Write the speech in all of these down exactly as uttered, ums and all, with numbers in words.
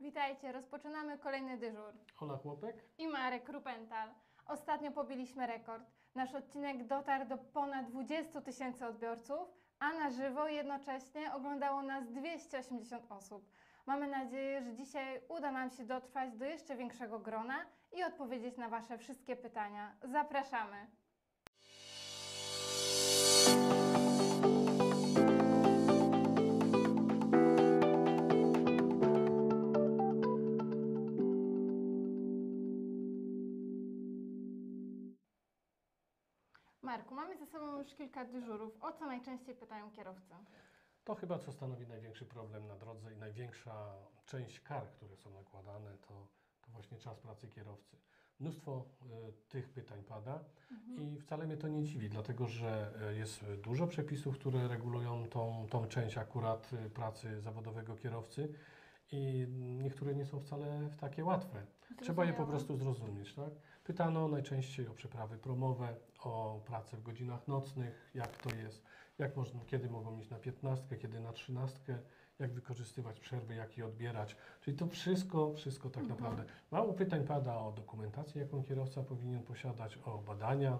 Witajcie, rozpoczynamy kolejny dyżur. Ola Kłopek i Marek Krupental. Ostatnio pobiliśmy rekord. Nasz odcinek dotarł do ponad dwudziestu tysięcy odbiorców, a na żywo jednocześnie oglądało nas dwieście osiemdziesiąt osób. Mamy nadzieję, że dzisiaj uda nam się dotrwać do jeszcze większego grona i odpowiedzieć na Wasze wszystkie pytania. Zapraszamy! Marku, mamy ze sobą już kilka dyżurów. O co najczęściej pytają kierowcy? To chyba co stanowi największy problem na drodze i największa część kar, które są nakładane, to, to właśnie czas pracy kierowcy. Mnóstwo y, tych pytań pada mhm. i wcale mnie to nie dziwi, dlatego że jest dużo przepisów, które regulują tą, tą część akurat pracy zawodowego kierowcy i niektóre nie są wcale takie łatwe. Zrozumiałe. Trzeba je po prostu zrozumieć, tak? Pytano najczęściej o przeprawy promowe, o pracę w godzinach nocnych, jak to jest, jak można, kiedy mogą iść na piętnastkę, kiedy na trzynastkę, jak wykorzystywać przerwy, jak je odbierać. Czyli to wszystko, wszystko tak mhm. naprawdę. Mało pytań pada o dokumentację, jaką kierowca powinien posiadać, o badania,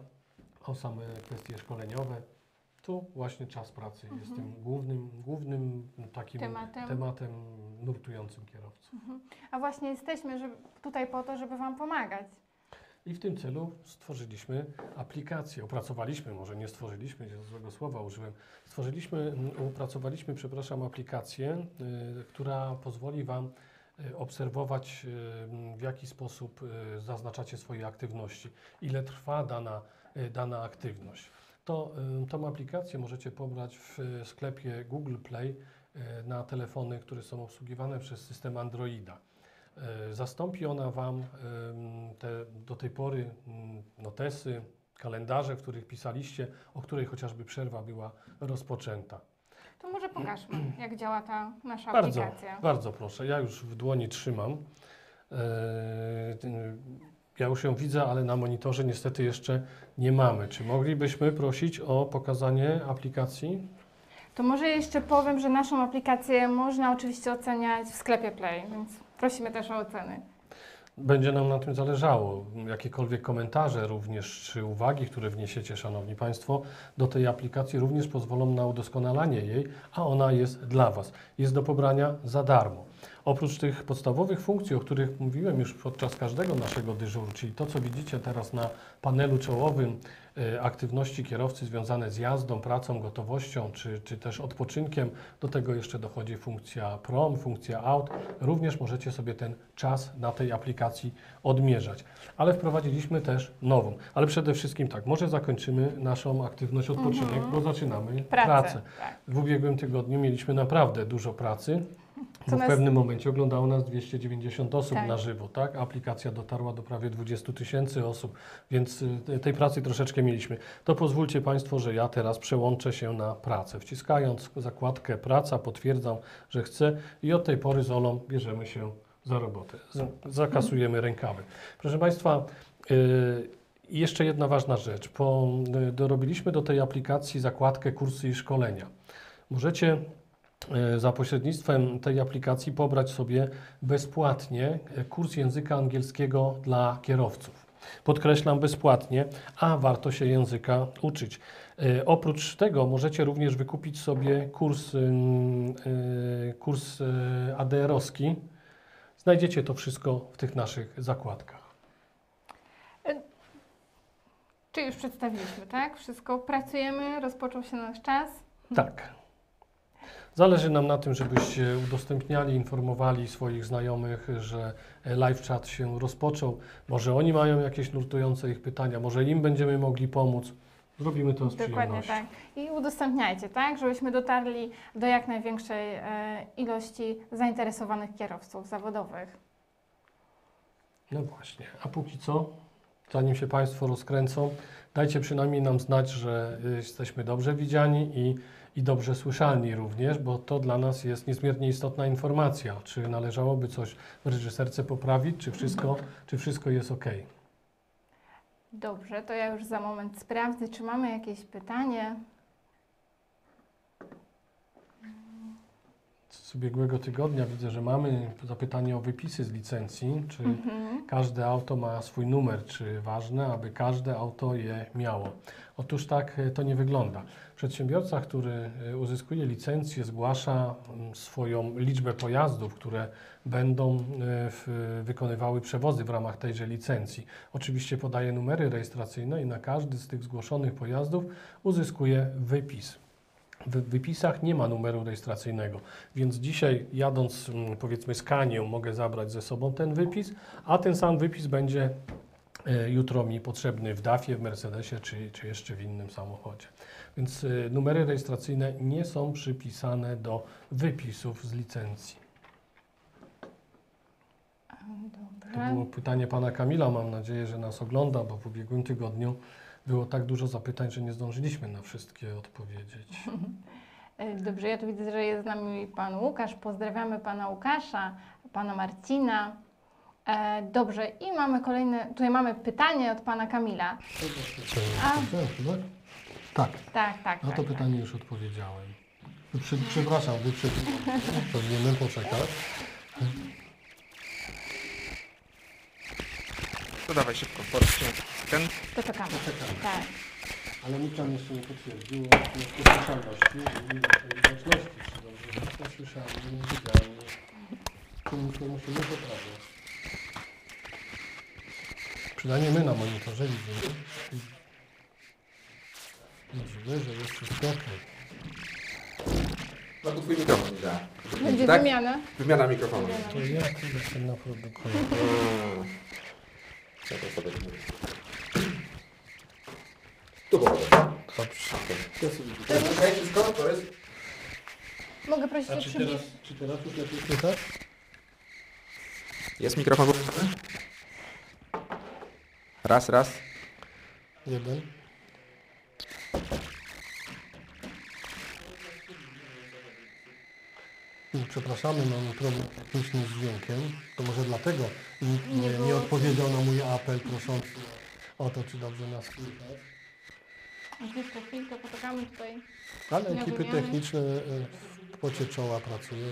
o same kwestie szkoleniowe. Tu właśnie czas pracy mhm. jest tym głównym, głównym takim tematem, tematem nurtującym kierowców. Mhm. A właśnie jesteśmy żeby, tutaj po to, żeby Wam pomagać. I w tym celu stworzyliśmy aplikację, opracowaliśmy, może nie stworzyliśmy, złego słowa użyłem, stworzyliśmy, opracowaliśmy, przepraszam, aplikację, y, która pozwoli Wam obserwować, w jaki sposób zaznaczacie swoje aktywności, ile trwa dana, dana aktywność. To, tą aplikację możecie pobrać w sklepie Google Play na telefony, które są obsługiwane przez system Androida. Zastąpi ona Wam te do tej pory notesy, kalendarze, w których pisaliście, o której chociażby przerwa była rozpoczęta. To może pokażmy, jak działa ta nasza bardzo, aplikacja. Bardzo proszę. Ja już w dłoni trzymam. Ja już ją widzę, ale na monitorze niestety jeszcze nie mamy. Czy moglibyśmy prosić o pokazanie aplikacji? To może jeszcze powiem, że naszą aplikację można oczywiście oceniać w sklepie Play, więc prosimy też o oceny. Będzie nam na tym zależało. Jakiekolwiek komentarze również czy uwagi, które wniesiecie, Szanowni Państwo, do tej aplikacji również pozwolą na udoskonalanie jej, a ona jest dla Was. Jest do pobrania za darmo. Oprócz tych podstawowych funkcji, o których mówiłem już podczas każdego naszego dyżuru, czyli to, co widzicie teraz na panelu czołowym, e, aktywności kierowcy związane z jazdą, pracą, gotowością, czy, czy też odpoczynkiem, do tego jeszcze dochodzi funkcja prom, funkcja out. Również możecie sobie ten czas na tej aplikacji odmierzać. Ale wprowadziliśmy też nową. Ale przede wszystkim tak, może zakończymy naszą aktywność odpoczynek, mhm. bo zaczynamy pracę. pracę. Tak. W ubiegłym tygodniu mieliśmy naprawdę dużo pracy. Bo w pewnym momencie oglądało nas dwieście dziewięćdziesiąt osób tak. na żywo, tak? Aplikacja dotarła do prawie dwudziestu tysięcy osób, więc tej pracy troszeczkę mieliśmy. To pozwólcie Państwo, że ja teraz przełączę się na pracę. Wciskając zakładkę praca, potwierdzam, że chcę i od tej pory z Olą bierzemy się za robotę. Z- zakasujemy rękawy. Proszę Państwa, yy, jeszcze jedna ważna rzecz. Po, yy, dorobiliśmy do tej aplikacji zakładkę kursy i szkolenia. Możecie za pośrednictwem tej aplikacji pobrać sobie bezpłatnie kurs języka angielskiego dla kierowców. Podkreślam bezpłatnie, a warto się języka uczyć. E, oprócz tego możecie również wykupić sobie kurs, y, y, kurs A D R-owski. Znajdziecie to wszystko w tych naszych zakładkach. Czy już przedstawiliśmy, tak? Wszystko pracujemy, rozpoczął się nasz czas. Tak. Zależy nam na tym, żebyście udostępniali, informowali swoich znajomych, że live chat się rozpoczął. Może oni mają jakieś nurtujące ich pytania, może im będziemy mogli pomóc. Zrobimy to z przyjemnością. Dokładnie tak. I udostępniajcie, tak, żebyśmy dotarli do jak największej e, ilości zainteresowanych kierowców zawodowych. No właśnie. A póki co, zanim się Państwo rozkręcą, dajcie przynajmniej nam znać, że jesteśmy dobrze widziani i I dobrze słyszalni również, bo to dla nas jest niezmiernie istotna informacja. Czy należałoby coś w reżyserce poprawić, czy wszystko, czy wszystko jest ok? Dobrze, to ja już za moment sprawdzę, czy mamy jakieś pytanie. z ubiegłego tygodnia widzę, że mamy zapytanie o wypisy z licencji, czy mhm. każde auto ma swój numer, czy ważne, aby każde auto je miało. Otóż tak to nie wygląda. Przedsiębiorca, który uzyskuje licencję, zgłasza swoją liczbę pojazdów, które będą wykonywały przewozy w ramach tejże licencji. Oczywiście podaje numery rejestracyjne i na każdy z tych zgłoszonych pojazdów uzyskuje wypis. W wypisach nie ma numeru rejestracyjnego, więc dzisiaj jadąc powiedzmy z Kanią mogę zabrać ze sobą ten wypis, a ten sam wypis będzie jutro mi potrzebny w dafie, w Mercedesie czy, czy jeszcze w innym samochodzie. Więc numery rejestracyjne nie są przypisane do wypisów z licencji. Dobra. To było pytanie pana Kamila, mam nadzieję, że nas ogląda, bo w ubiegłym tygodniu było tak dużo zapytań, że nie zdążyliśmy na wszystkie odpowiedzieć. Dobrze, ja tu widzę, że jest z nami pan Łukasz. Pozdrawiamy pana Łukasza, pana Marcina. E, dobrze, i mamy kolejne, tutaj mamy pytanie od pana Kamila. A... Tak, tak, tak. Na to tak, pytanie tak. już odpowiedziałem. Prze przepraszam, wyprzedziłem, powinienem poczekać. To dawaj szybko, ten. To czekamy. To czekamy. Tak. Ale nikt tam jeszcze nie potwierdził słyszalności i widoczności. Czy dobrze to słyszałem, nie widziałem. Komuś to musimy poprawiać. Przynajmniej my na monitorze widzimy. Widzimy, że jest wszystko ok. No to twój mikrofon nie da. Będzie tak? wymiana. Wymiana mikrofonu. To ja jestem na produkcji. Ja to sobie mówię. Tu było. Wszystko to jest. Mogę prosić o przybliżenie. Czy teraz już lepiej słychać? Jest mikrofon włączony? Raz, raz. Jeden. Przepraszamy, mamy problem techniczny z dźwiękiem. To może dlatego nikt nie, nie odpowiedział na mój apel proszący o to, czy dobrze nas słychać. Jeszcze chwilkę poczekamy tutaj. Ale ekipy techniczne w pocie czoła pracują.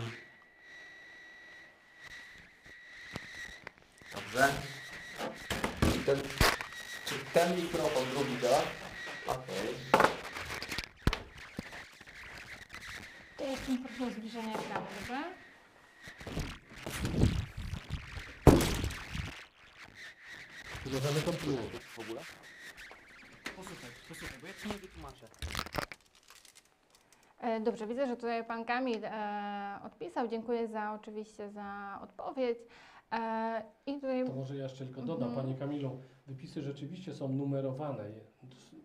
Dobrze. Ten, czy ten mikrofon drugi działa? Okej. To ja jestem proszę o zbliżenie ekranu, dobrze? Zobaczmy to w ogóle. Posłuchaj, posłuchaj, bo ja ci nie wytłumaczę. E, dobrze, widzę, że tutaj pan Kamil e, odpisał. Dziękuję za oczywiście za odpowiedź. E, i tutaj... To może ja jeszcze tylko dodam, mm. Panie Kamilu, wypisy rzeczywiście są numerowane.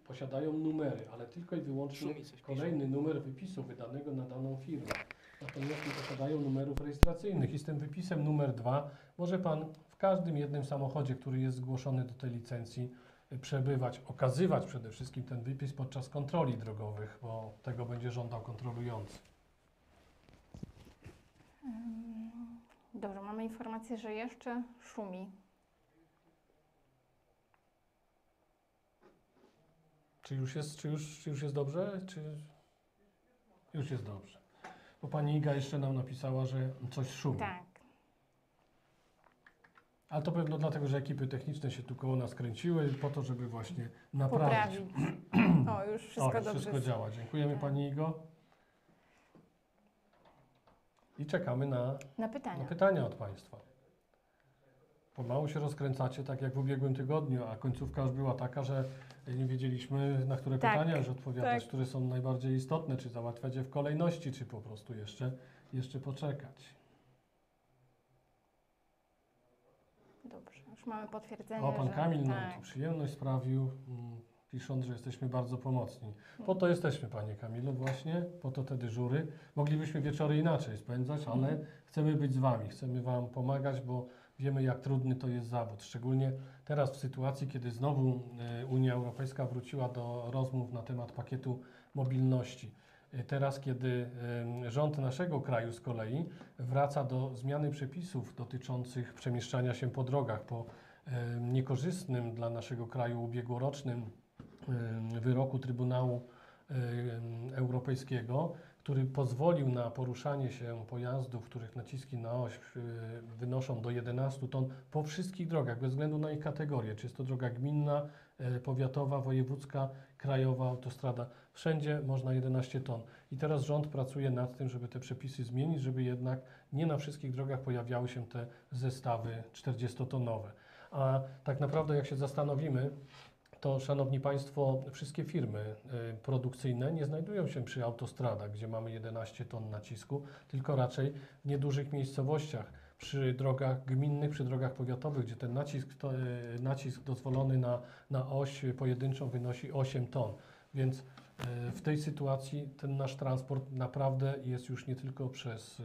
Posiadają numery, ale tylko i wyłącznie kolejny numer wypisu wydanego na daną firmę. Natomiast nie posiadają numerów rejestracyjnych i z tym wypisem numer dwa może Pan w każdym jednym samochodzie, który jest zgłoszony do tej licencji, przebywać, okazywać przede wszystkim ten wypis podczas kontroli drogowych, bo tego będzie żądał kontrolujący. Dobrze, mamy informację, że jeszcze szumi. Czy już jest, czy już, czy już jest dobrze? Czy... Już jest dobrze. Bo pani Iga jeszcze nam napisała, że coś szumi. Tak. Ale to pewno dlatego, że ekipy techniczne się tu koło nas kręciły po to, żeby właśnie naprawić. O, już wszystko, o, już dobrze wszystko działa. Dziękujemy tak. pani Igo. I czekamy na, na, pytania. na pytania od państwa. Pomału się rozkręcacie, tak jak w ubiegłym tygodniu, a końcówka już była taka, że nie wiedzieliśmy, na które tak, pytania już odpowiadać, tak. które są najbardziej istotne, czy załatwiać je w kolejności, czy po prostu jeszcze, jeszcze poczekać. Dobrze, już mamy potwierdzenie. O, pan że... Kamil nam tak. tu przyjemność sprawił, pisząc, że jesteśmy bardzo pomocni. Po to jesteśmy, panie Kamilu, właśnie, po to te dyżury. Moglibyśmy wieczory inaczej spędzać, mhm. ale chcemy być z wami, chcemy wam pomagać, bo wiemy, jak trudny to jest zawód, szczególnie teraz w sytuacji, kiedy znowu Unia Europejska wróciła do rozmów na temat pakietu mobilności. Teraz, kiedy rząd naszego kraju z kolei wraca do zmiany przepisów dotyczących przemieszczania się po drogach, po niekorzystnym dla naszego kraju ubiegłorocznym wyroku Trybunału Europejskiego, który pozwolił na poruszanie się pojazdów, których naciski na oś wynoszą do jedenastu ton po wszystkich drogach, bez względu na ich kategorię, czy jest to droga gminna, powiatowa, wojewódzka, krajowa, autostrada. Wszędzie można jedenaście ton. I teraz rząd pracuje nad tym, żeby te przepisy zmienić, żeby jednak nie na wszystkich drogach pojawiały się te zestawy czterdziestotonowe. A tak naprawdę, jak się zastanowimy, to, Szanowni Państwo, wszystkie firmy produkcyjne nie znajdują się przy autostradach, gdzie mamy jedenaście ton nacisku, tylko raczej w niedużych miejscowościach, przy drogach gminnych, przy drogach powiatowych, gdzie ten nacisk, to, nacisk dozwolony na, na oś pojedynczą wynosi osiem ton. Więc w tej sytuacji ten nasz transport naprawdę jest już nie tylko przez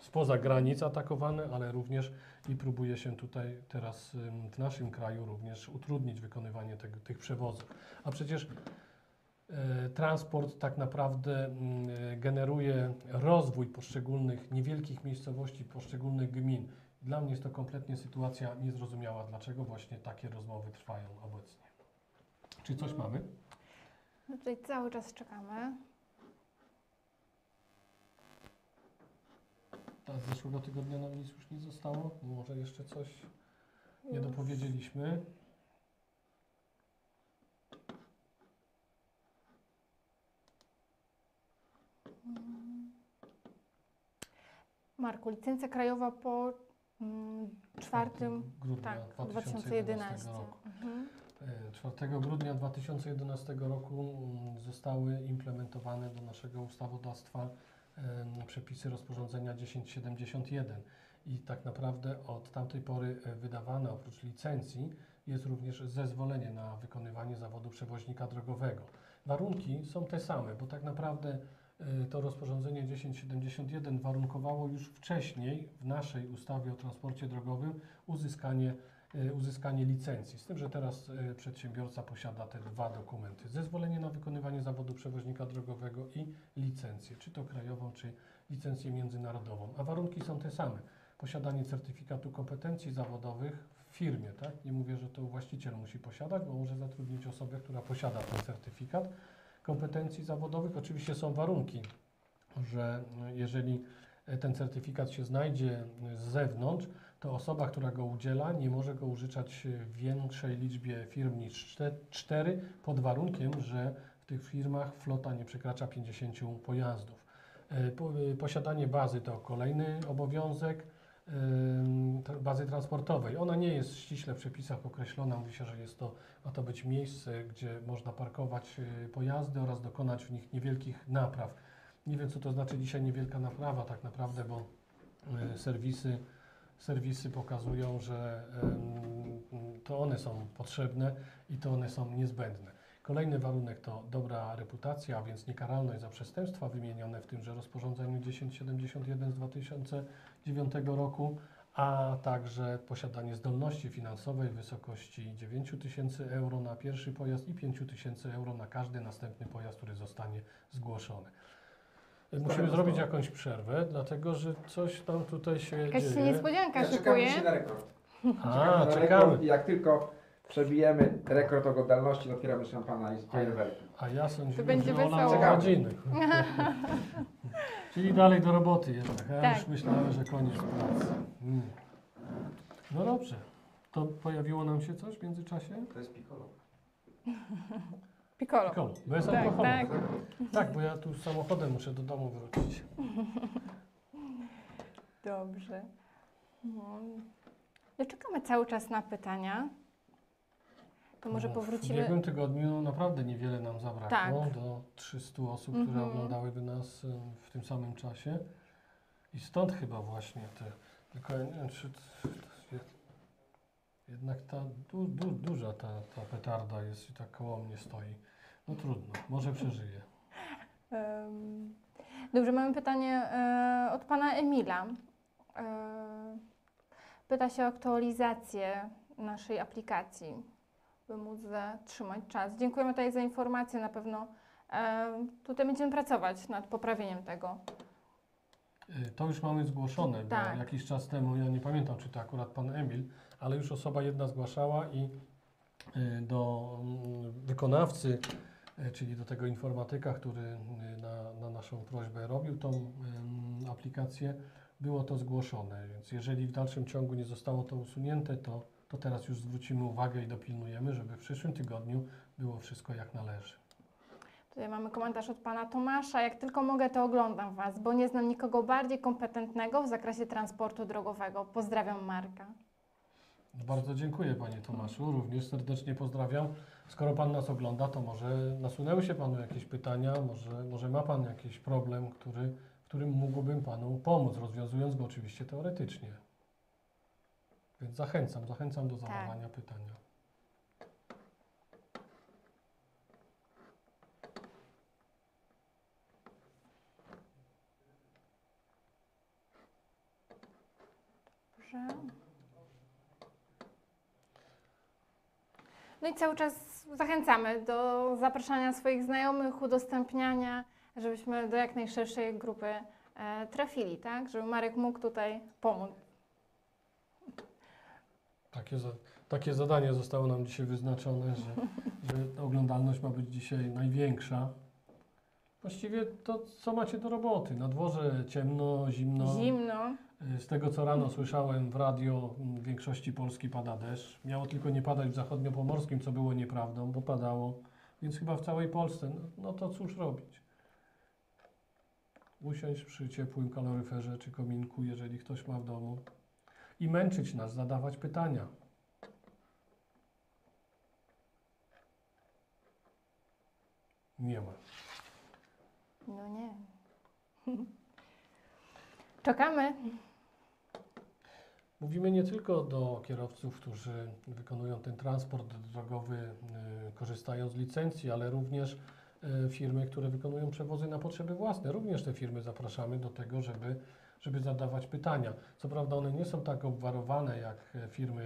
spoza granic atakowane, ale również i próbuje się tutaj teraz w naszym kraju również utrudnić wykonywanie te, tych przewozów. A przecież e, transport tak naprawdę e, generuje rozwój poszczególnych niewielkich miejscowości, poszczególnych gmin. Dla mnie jest to kompletnie sytuacja niezrozumiała, dlaczego właśnie takie rozmowy trwają obecnie. Czy coś mamy? No tutaj cały czas czekamy. A z zeszłego tygodnia nam nic już nie zostało. Może jeszcze coś nie dopowiedzieliśmy. Marku, licencja krajowa po czwartego grudnia dwa tysiące jedenastego roku. Mhm. czwartego grudnia dwa tysiące jedenastego roku zostały implementowane do naszego ustawodawstwa przepisy rozporządzenia tysiąc siedemdziesiąt jeden i tak naprawdę od tamtej pory wydawane oprócz licencji jest również zezwolenie na wykonywanie zawodu przewoźnika drogowego. Warunki są te same, bo tak naprawdę to rozporządzenie tysiąc siedemdziesiąt jeden warunkowało już wcześniej w naszej ustawie o transporcie drogowym uzyskanie uzyskanie licencji. Z tym, że teraz przedsiębiorca posiada te dwa dokumenty. Zezwolenie na wykonywanie zawodu przewoźnika drogowego i licencję, czy to krajową, czy licencję międzynarodową. A warunki są te same. Posiadanie certyfikatu kompetencji zawodowych w firmie, tak? Nie mówię, że to właściciel musi posiadać, bo może zatrudnić osobę, która posiada ten certyfikat kompetencji zawodowych. Oczywiście są warunki, że jeżeli ten certyfikat się znajdzie z zewnątrz, to osoba, która go udziela, nie może go użyczać w większej liczbie firm niż cztery, pod warunkiem, że w tych firmach flota nie przekracza pięćdziesięciu pojazdów. Posiadanie bazy to kolejny obowiązek bazy transportowej. Ona nie jest ściśle w przepisach określona. Mówi się, że jest to, ma to być miejsce, gdzie można parkować pojazdy oraz dokonać w nich niewielkich napraw. Nie wiem, co to znaczy dzisiaj niewielka naprawa tak naprawdę, bo serwisy, serwisy pokazują, że to one są potrzebne i to one są niezbędne. Kolejny warunek to dobra reputacja, a więc niekaralność za przestępstwa wymienione w tymże rozporządzeniu tysiąc siedemdziesiąt jeden z dwa tysiące dziewiątego roku, a także posiadanie zdolności finansowej w wysokości dziewięciu tysięcy euro na pierwszy pojazd i pięciu tysięcy euro na każdy następny pojazd, który zostanie zgłoszony. Musimy zrobić jakąś przerwę, dlatego że coś tam tutaj się dzieje. Jakaś niespodzianka ja szykuje. Czekamy na rekord. A, czekamy. Na rekord. Jak tylko przebijemy rekord oglądalności, otwieramy szampana i fajerwerki. A ja sądziłem, że Ola godziny. Czyli dalej do roboty jednak. Ja tak. Już myślałem, że koniec pracy. Mm. No dobrze. To pojawiło nam się coś w międzyczasie? To jest piccolo. Piccolo. Piccolo, bo jest tak, alkohol. Tak. tak, bo ja tu samochodem muszę do domu wrócić. Dobrze. No. No, czekamy cały czas na pytania. To może no, powrócimy... W ubiegłym tygodniu naprawdę niewiele nam zabrakło. Tak. Do trzystu osób, które mhm. oglądałyby nas w tym samym czasie. I stąd chyba właśnie te... Tylko ja nie wiem, czy... Jednak ta du, du, duża ta, ta petarda jest i tak koło mnie stoi. No trudno, może przeżyję. Dobrze, mamy pytanie od pana Emila. Pyta się o aktualizację naszej aplikacji, by móc zatrzymać czas. Dziękujemy tutaj za informację, na pewno tutaj będziemy pracować nad poprawieniem tego. To już mamy zgłoszone, bo tak. Jakiś czas temu, ja nie pamiętam, czy to akurat pan Emil, ale już osoba jedna zgłaszała i do wykonawcy czyli do tego informatyka, który na, na naszą prośbę robił tą aplikację, było to zgłoszone. Więc jeżeli w dalszym ciągu nie zostało to usunięte, to, to teraz już zwrócimy uwagę i dopilnujemy, żeby w przyszłym tygodniu było wszystko jak należy. Tutaj mamy komentarz od Pana Tomasza. Jak tylko mogę, to oglądam Was, bo nie znam nikogo bardziej kompetentnego w zakresie transportu drogowego. Pozdrawiam Marka. Bardzo dziękuję, Panie Tomaszu. Również serdecznie pozdrawiam. Skoro Pan nas ogląda, to może nasunęły się Panu jakieś pytania, może, może ma Pan jakiś problem, który, którym mógłbym Panu pomóc, rozwiązując go oczywiście teoretycznie. Więc zachęcam, zachęcam do zadawania tak. pytania. No i cały czas zachęcamy do zapraszania swoich znajomych, udostępniania, żebyśmy do jak najszerszej grupy e, trafili, tak? Żeby Marek mógł tutaj pomóc. Takie, za, takie zadanie zostało nam dzisiaj wyznaczone, że, że oglądalność ma być dzisiaj największa. Właściwie to, co macie do roboty. Na dworze ciemno, zimno. Zimno. Z tego, co rano słyszałem w radio, w większości Polski pada deszcz. Miało tylko nie padać w zachodniopomorskim, co było nieprawdą, bo padało. Więc chyba w całej Polsce. No, no to cóż robić? Usiąść przy ciepłym kaloryferze czy kominku, jeżeli ktoś ma w domu. I męczyć nas, zadawać pytania. Nie ma. No nie. Czekamy. Mówimy nie tylko do kierowców, którzy wykonują ten transport drogowy, y, korzystając z licencji, ale również y, firmy, które wykonują przewozy na potrzeby własne. Również te firmy zapraszamy do tego, żeby, żeby zadawać pytania. Co prawda one nie są tak obwarowane jak firmy,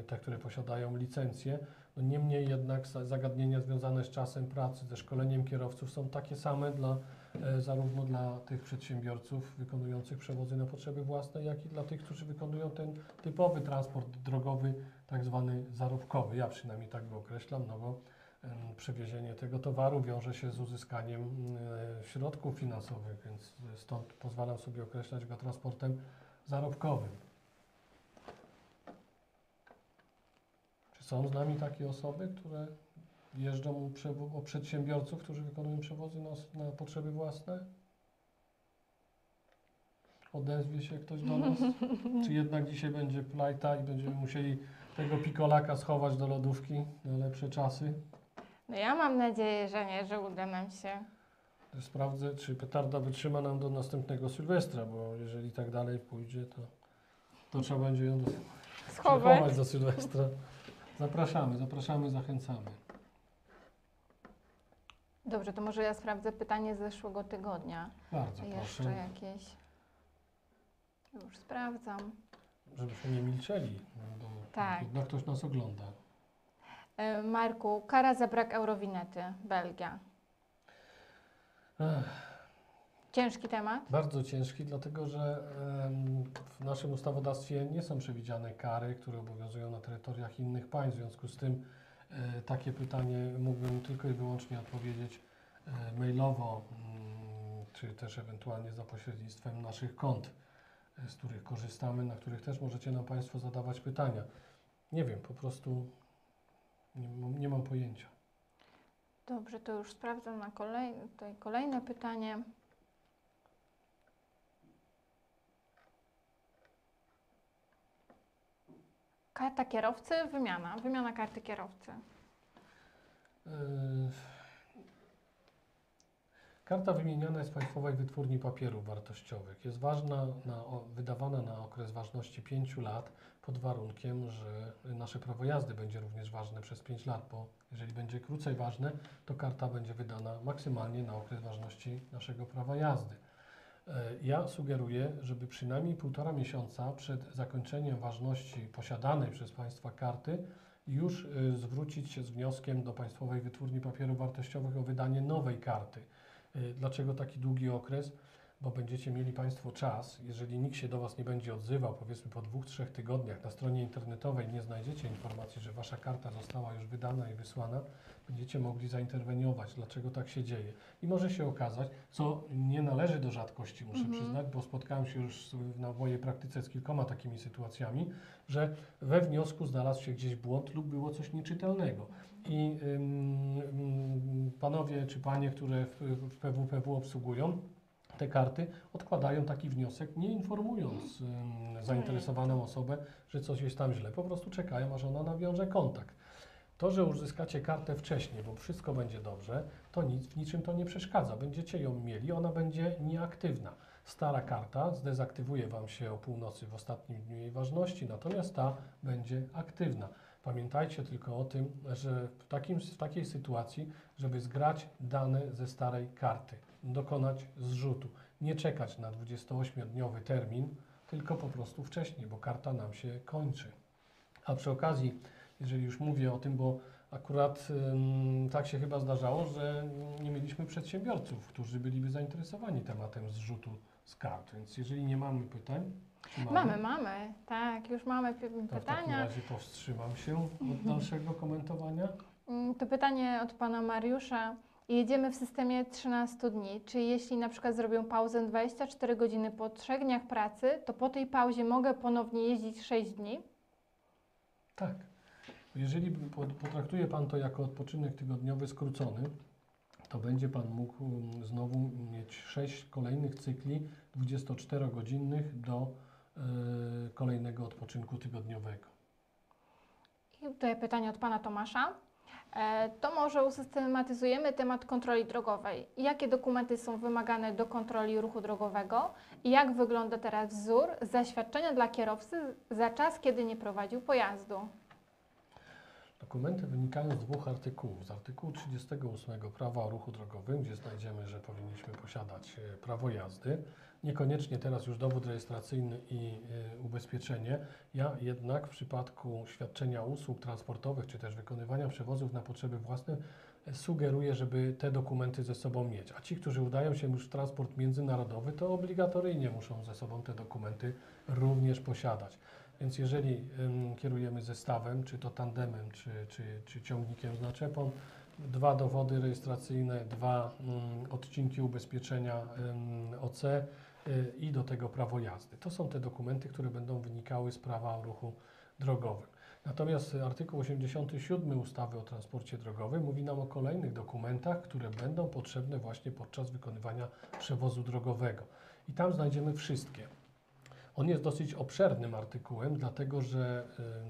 y, te, które posiadają licencję. No, niemniej jednak zagadnienia związane z czasem pracy, ze szkoleniem kierowców są takie same dla zarówno dla tych przedsiębiorców wykonujących przewozy na potrzeby własne, jak i dla tych, którzy wykonują ten typowy transport drogowy, tak zwany zarobkowy. Ja przynajmniej tak go określam, no bo przewiezienie tego towaru wiąże się z uzyskaniem środków finansowych, więc stąd pozwalam sobie określać go transportem zarobkowym. Czy są z nami takie osoby, które jeżdżą u przedsiębiorców, którzy wykonują przewozy na, na potrzeby własne? Odezwie się ktoś do nas? Czy jednak dzisiaj będzie plajta i będziemy musieli tego pikolaka schować do lodówki na lepsze czasy? No ja mam nadzieję, że nie, że uda nam się. Sprawdzę, czy petarda wytrzyma nam do następnego Sylwestra, bo jeżeli tak dalej pójdzie, to, to trzeba będzie ją do, schować do Sylwestra. Zapraszamy, zapraszamy, zachęcamy. Dobrze, to może ja sprawdzę pytanie z zeszłego tygodnia. Bardzo jeszcze proszę. Jakieś. Już sprawdzam. Żebyśmy nie milczeli, bo tak. Bo ktoś nas ogląda. Marku, kara za brak eurowinety, Belgia. Ech. Ciężki temat? Bardzo ciężki, dlatego że w naszym ustawodawstwie nie są przewidziane kary, które obowiązują na terytoriach innych państw. W związku z tym takie pytanie mógłbym tylko i wyłącznie odpowiedzieć mailowo, czy też ewentualnie za pośrednictwem naszych kont, z których korzystamy, na których też możecie nam Państwo zadawać pytania. Nie wiem, po prostu nie mam, nie mam pojęcia. Dobrze, to już sprawdzam na kolej, tutaj kolejne pytanie. Karta kierowcy, wymiana, wymiana karty kierowcy. Karta wymieniana jest w Państwowej Wytwórni Papierów Wartościowych. Jest ważna, na, wydawana na okres ważności pięciu lat, pod warunkiem, że nasze prawo jazdy będzie również ważne przez pięć lat, bo jeżeli będzie krócej ważne, to karta będzie wydana maksymalnie na okres ważności naszego prawa jazdy. Ja sugeruję, żeby przynajmniej półtora miesiąca przed zakończeniem ważności posiadanej przez Państwa karty już zwrócić się z wnioskiem do Państwowej Wytwórni Papierów Wartościowych o wydanie nowej karty. Dlaczego taki długi okres? bo będziecie mieli Państwo czas, jeżeli nikt się do Was nie będzie odzywał, powiedzmy po dwóch, trzech tygodniach na stronie internetowej nie znajdziecie informacji, że Wasza karta została już wydana i wysłana, będziecie mogli zainterweniować, dlaczego tak się dzieje. I może się okazać, co nie należy do rzadkości, muszę mhm. przyznać, bo spotkałem się już na mojej praktyce z kilkoma takimi sytuacjami, że we wniosku znalazł się gdzieś błąd lub było coś nieczytelnego. I ym, panowie czy panie, które w, w P W P W obsługują, te karty, odkładają taki wniosek, nie informując ym, zainteresowaną osobę, że coś jest tam źle. Po prostu czekają, aż ona nawiąże kontakt. To, że uzyskacie kartę wcześniej, bo wszystko będzie dobrze, to nic, w niczym to nie przeszkadza. Będziecie ją mieli, ona będzie nieaktywna. Stara karta zdezaktywuje Wam się o północy w ostatnim dniu jej ważności, natomiast ta będzie aktywna. Pamiętajcie tylko o tym, że w, takim, w takiej sytuacji, żeby zgrać dane ze starej karty, dokonać zrzutu, nie czekać na dwudziestoośmiodniowy termin, tylko po prostu wcześniej, bo karta nam się kończy. A przy okazji, jeżeli już mówię o tym, bo akurat ym, tak się chyba zdarzało, że nie mieliśmy przedsiębiorców, którzy byliby zainteresowani tematem zrzutu z kart, więc jeżeli nie mamy pytań... Mamy? mamy, mamy, tak, już mamy pytania. To w takim razie powstrzymam się od dalszego komentowania. To pytanie od Pana Mariusza. Jedziemy w systemie trzynastu dni. Czy jeśli na przykład zrobię pauzę dwadzieścia cztery godziny po trzech dniach pracy, to po tej pauzie mogę ponownie jeździć sześć dni? Tak. Jeżeli potraktuje Pan to jako odpoczynek tygodniowy skrócony, to będzie Pan mógł znowu mieć sześć kolejnych cykli dwudziestoczterogodzinnych do yy, kolejnego odpoczynku tygodniowego. I tutaj pytanie od Pana Tomasza. E, to może usystematyzujemy temat kontroli drogowej. Jakie dokumenty są wymagane do kontroli ruchu drogowego? I jak wygląda teraz wzór zaświadczenia dla kierowcy za czas, kiedy nie prowadził pojazdu? Dokumenty wynikają z dwóch artykułów. Z artykułu trzydziestego ósmego Prawa o ruchu drogowym, gdzie znajdziemy, że powinniśmy posiadać prawo jazdy. Niekoniecznie teraz już dowód rejestracyjny i ubezpieczenie. Ja jednak w przypadku świadczenia usług transportowych, czy też wykonywania przewozów na potrzeby własne, sugeruję, żeby te dokumenty ze sobą mieć. A ci, którzy udają się już w transport międzynarodowy, to obligatoryjnie muszą ze sobą te dokumenty również posiadać. Więc jeżeli ym, kierujemy zestawem, czy to tandemem, czy, czy, czy ciągnikiem z naczepą, dwa dowody rejestracyjne, dwa ym, odcinki ubezpieczenia ym, O C y, i do tego prawo jazdy. To są te dokumenty, które będą wynikały z Prawa o ruchu drogowym. Natomiast artykuł osiemdziesiąty siódmy ustawy o transporcie drogowym mówi nam o kolejnych dokumentach, które będą potrzebne właśnie podczas wykonywania przewozu drogowego. I tam znajdziemy wszystkie. On jest dosyć obszernym artykułem, dlatego że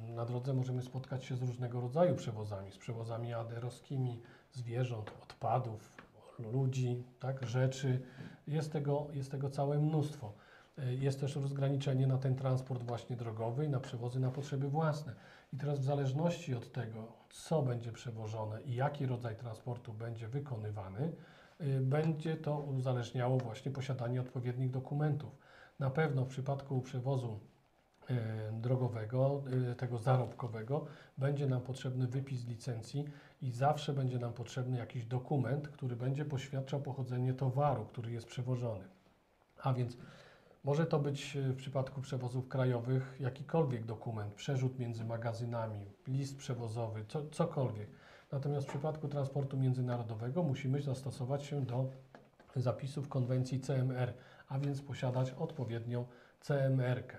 na drodze możemy spotkać się z różnego rodzaju przewozami, z przewozami A D R-owskimi, zwierząt, odpadów, ludzi, tak, rzeczy. Jest tego, jest tego całe mnóstwo. Jest też rozgraniczenie na ten transport właśnie drogowy i na przewozy na potrzeby własne. I teraz w zależności od tego, co będzie przewożone i jaki rodzaj transportu będzie wykonywany, będzie to uzależniało właśnie posiadanie odpowiednich dokumentów. Na pewno w przypadku przewozu y, drogowego, y, tego zarobkowego, będzie nam potrzebny wypis licencji i zawsze będzie nam potrzebny jakiś dokument, który będzie poświadczał pochodzenie towaru, który jest przewożony. A więc może to być w przypadku przewozów krajowych jakikolwiek dokument, przerzut między magazynami, list przewozowy, co, cokolwiek. Natomiast w przypadku transportu międzynarodowego musimy zastosować się do zapisów konwencji C M R, a więc posiadać odpowiednią C M R-kę.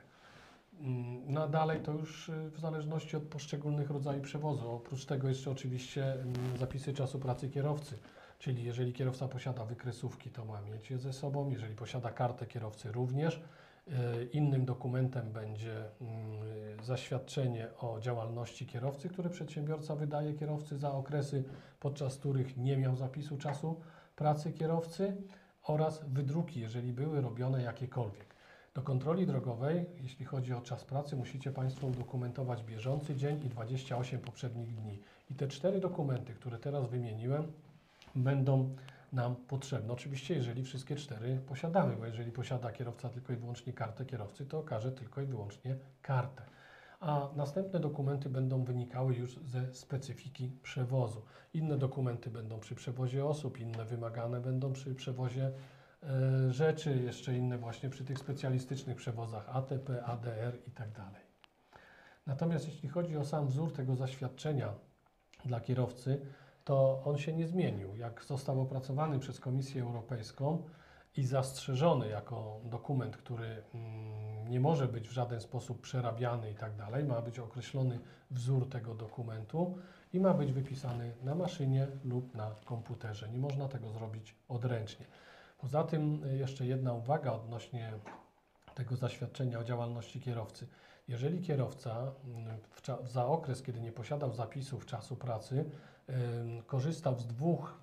No a dalej to już w zależności od poszczególnych rodzajów przewozu. Oprócz tego jeszcze oczywiście zapisy czasu pracy kierowcy, czyli jeżeli kierowca posiada wykresówki, to ma mieć je ze sobą, jeżeli posiada kartę kierowcy również. Innym dokumentem będzie zaświadczenie o działalności kierowcy, które przedsiębiorca wydaje kierowcy za okresy, podczas których nie miał zapisu czasu pracy kierowcy, oraz wydruki, jeżeli były robione jakiekolwiek. Do kontroli drogowej, jeśli chodzi o czas pracy, musicie Państwo udokumentować bieżący dzień i dwadzieścia osiem poprzednich dni. I te cztery dokumenty, które teraz wymieniłem, będą nam potrzebne. Oczywiście, jeżeli wszystkie cztery posiadamy, bo jeżeli posiada kierowca tylko i wyłącznie kartę kierowcy, to okaże tylko i wyłącznie kartę. A następne dokumenty będą wynikały już ze specyfiki przewozu. Inne dokumenty będą przy przewozie osób, inne wymagane będą przy przewozie rzeczy, jeszcze inne właśnie przy tych specjalistycznych przewozach A T P, A D R i tak dalej. Natomiast jeśli chodzi o sam wzór tego zaświadczenia dla kierowcy, to on się nie zmienił. Jak został opracowany przez Komisję Europejską i zastrzeżony jako dokument, który nie może być w żaden sposób przerabiany i tak dalej, ma być określony wzór tego dokumentu i ma być wypisany na maszynie lub na komputerze. Nie można tego zrobić odręcznie. Poza tym jeszcze jedna uwaga odnośnie tego zaświadczenia o działalności kierowcy. Jeżeli kierowca w za okres, kiedy nie posiadał zapisów czasu pracy, yy, korzystał z dwóch,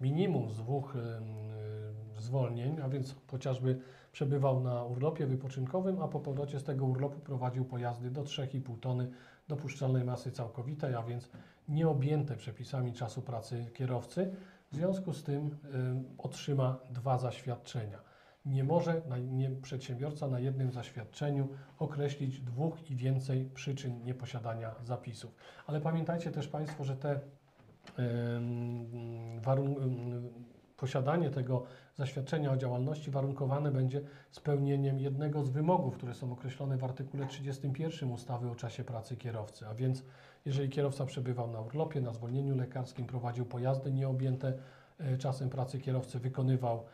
minimum z dwóch yy, zwolnień, a więc chociażby przebywał na urlopie wypoczynkowym, a po powrocie z tego urlopu prowadził pojazdy do trzy i pół tony dopuszczalnej masy całkowitej, a więc nieobjęte przepisami czasu pracy kierowcy, w związku z tym yy, otrzyma dwa zaświadczenia. Nie może na, nie, przedsiębiorca na jednym zaświadczeniu określić dwóch i więcej przyczyn nieposiadania zapisów. Ale pamiętajcie też Państwo, że te yy, warun, yy, posiadanie tego zaświadczenia o działalności warunkowane będzie spełnieniem jednego z wymogów, które są określone w artykule trzydziestym pierwszym ustawy o czasie pracy kierowcy. A więc jeżeli kierowca przebywał na urlopie, na zwolnieniu lekarskim, prowadził pojazdy nieobjęte czasem pracy kierowcy, wykonywał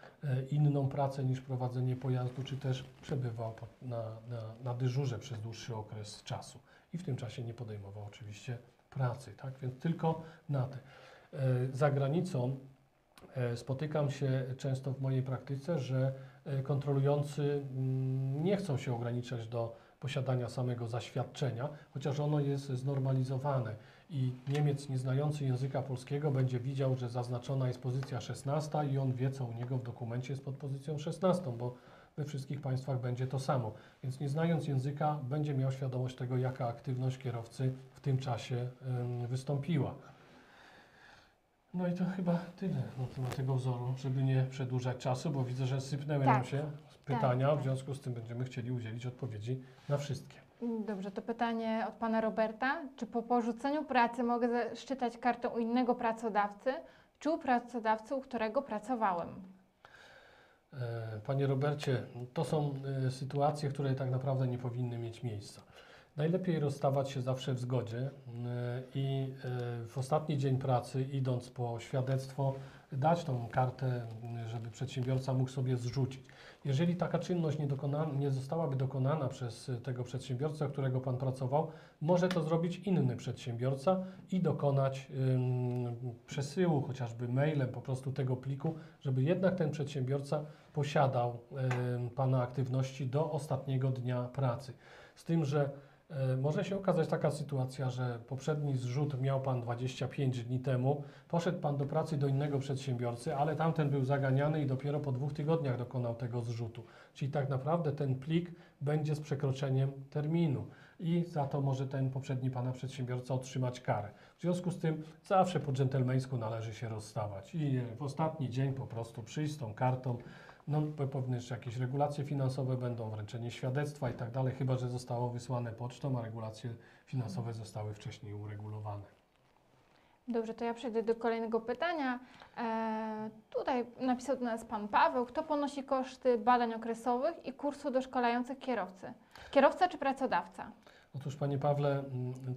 inną pracę niż prowadzenie pojazdu, czy też przebywał na, na, na dyżurze przez dłuższy okres czasu i w tym czasie nie podejmował oczywiście pracy, tak? Więc tylko na te. Za granicą spotykam się często w mojej praktyce, że kontrolujący nie chcą się ograniczać do posiadania samego zaświadczenia, chociaż ono jest znormalizowane i Niemiec nieznający języka polskiego będzie widział, że zaznaczona jest pozycja szesnasta i on wie, co u niego w dokumencie jest pod pozycją szesnastą, bo we wszystkich państwach będzie to samo. Więc nie znając języka będzie miał świadomość tego, jaka aktywność kierowcy w tym czasie wystąpiła. No i to chyba tyle na temat tego wzoru, żeby nie przedłużać czasu, bo widzę, że sypnęły tak. nam się pytania, tak. w związku z tym będziemy chcieli udzielić odpowiedzi na wszystkie. Dobrze, to pytanie od Pana Roberta. Czy po porzuceniu pracy mogę szczytać kartę u innego pracodawcy, czy u pracodawcy, u którego pracowałem? Panie Robercie, to są sytuacje, które tak naprawdę nie powinny mieć miejsca. Najlepiej rozstawać się zawsze w zgodzie i w ostatni dzień pracy, idąc po świadectwo, dać tą kartę, żeby przedsiębiorca mógł sobie zrzucić. Jeżeli taka czynność nie, dokonana, nie zostałaby dokonana przez tego przedsiębiorcę, którego Pan pracował, może to zrobić inny przedsiębiorca i dokonać ym, przesyłu, chociażby mailem po prostu tego pliku, żeby jednak ten przedsiębiorca posiadał ym, Pana aktywności do ostatniego dnia pracy. Z tym, że może się okazać taka sytuacja, że poprzedni zrzut miał Pan dwadzieścia pięć dni temu, poszedł Pan do pracy do innego przedsiębiorcy, ale tamten był zaganiany i dopiero po dwóch tygodniach dokonał tego zrzutu. Czyli tak naprawdę ten plik będzie z przekroczeniem terminu i za to może ten poprzedni Pana przedsiębiorca otrzymać karę. W związku z tym zawsze po dżentelmeńsku należy się rozstawać i w ostatni dzień po prostu przyjść z tą kartą. No, pewnie jeszcze jakieś regulacje finansowe będą, wręczenie świadectwa i tak dalej, chyba że zostało wysłane pocztą, a regulacje finansowe zostały wcześniej uregulowane. Dobrze, to ja przejdę do kolejnego pytania. E, tutaj napisał do nas Pan Paweł. Kto ponosi koszty badań okresowych i kursu doszkalających kierowcy? Kierowca czy pracodawca? Otóż, Panie Pawle,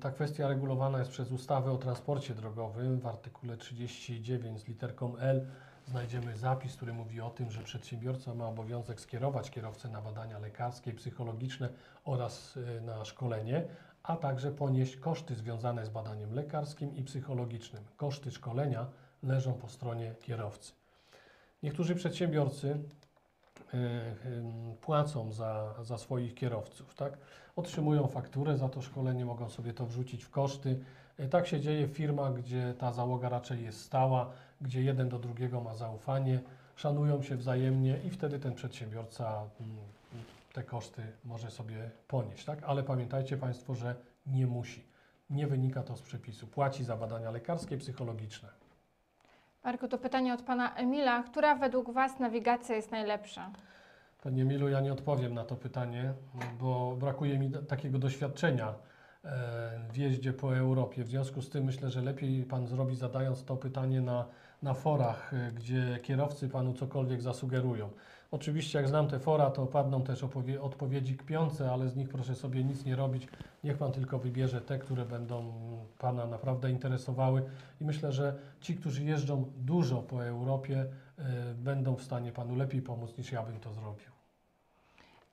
ta kwestia regulowana jest przez ustawę o transporcie drogowym w artykule trzydziestym dziewiątym z literką L. Znajdziemy zapis, który mówi o tym, że przedsiębiorca ma obowiązek skierować kierowcę na badania lekarskie i psychologiczne oraz na szkolenie, a także ponieść koszty związane z badaniem lekarskim i psychologicznym. Koszty szkolenia leżą po stronie kierowcy. Niektórzy przedsiębiorcy płacą za, za swoich kierowców, tak? Otrzymują fakturę za to szkolenie, mogą sobie to wrzucić w koszty. Tak się dzieje w firmach, gdzie ta załoga raczej jest stała, gdzie jeden do drugiego ma zaufanie, szanują się wzajemnie i wtedy ten przedsiębiorca te koszty może sobie ponieść, tak? Ale pamiętajcie Państwo, że nie musi. Nie wynika to z przepisu. Płaci za badania lekarskie, psychologiczne. Marku, to pytanie od Pana Emila. Która według Was nawigacja jest najlepsza? Panie Emilu, ja nie odpowiem na to pytanie, bo brakuje mi takiego doświadczenia w jeździe po Europie. W związku z tym myślę, że lepiej Pan zrobi, zadając to pytanie na na forach, gdzie kierowcy Panu cokolwiek zasugerują. Oczywiście jak znam te fora, to padną też odpowiedzi kpiące, ale z nich proszę sobie nic nie robić. Niech Pan tylko wybierze te, które będą Pana naprawdę interesowały. I myślę, że ci, którzy jeżdżą dużo po Europie, yy, będą w stanie Panu lepiej pomóc, niż ja bym to zrobił.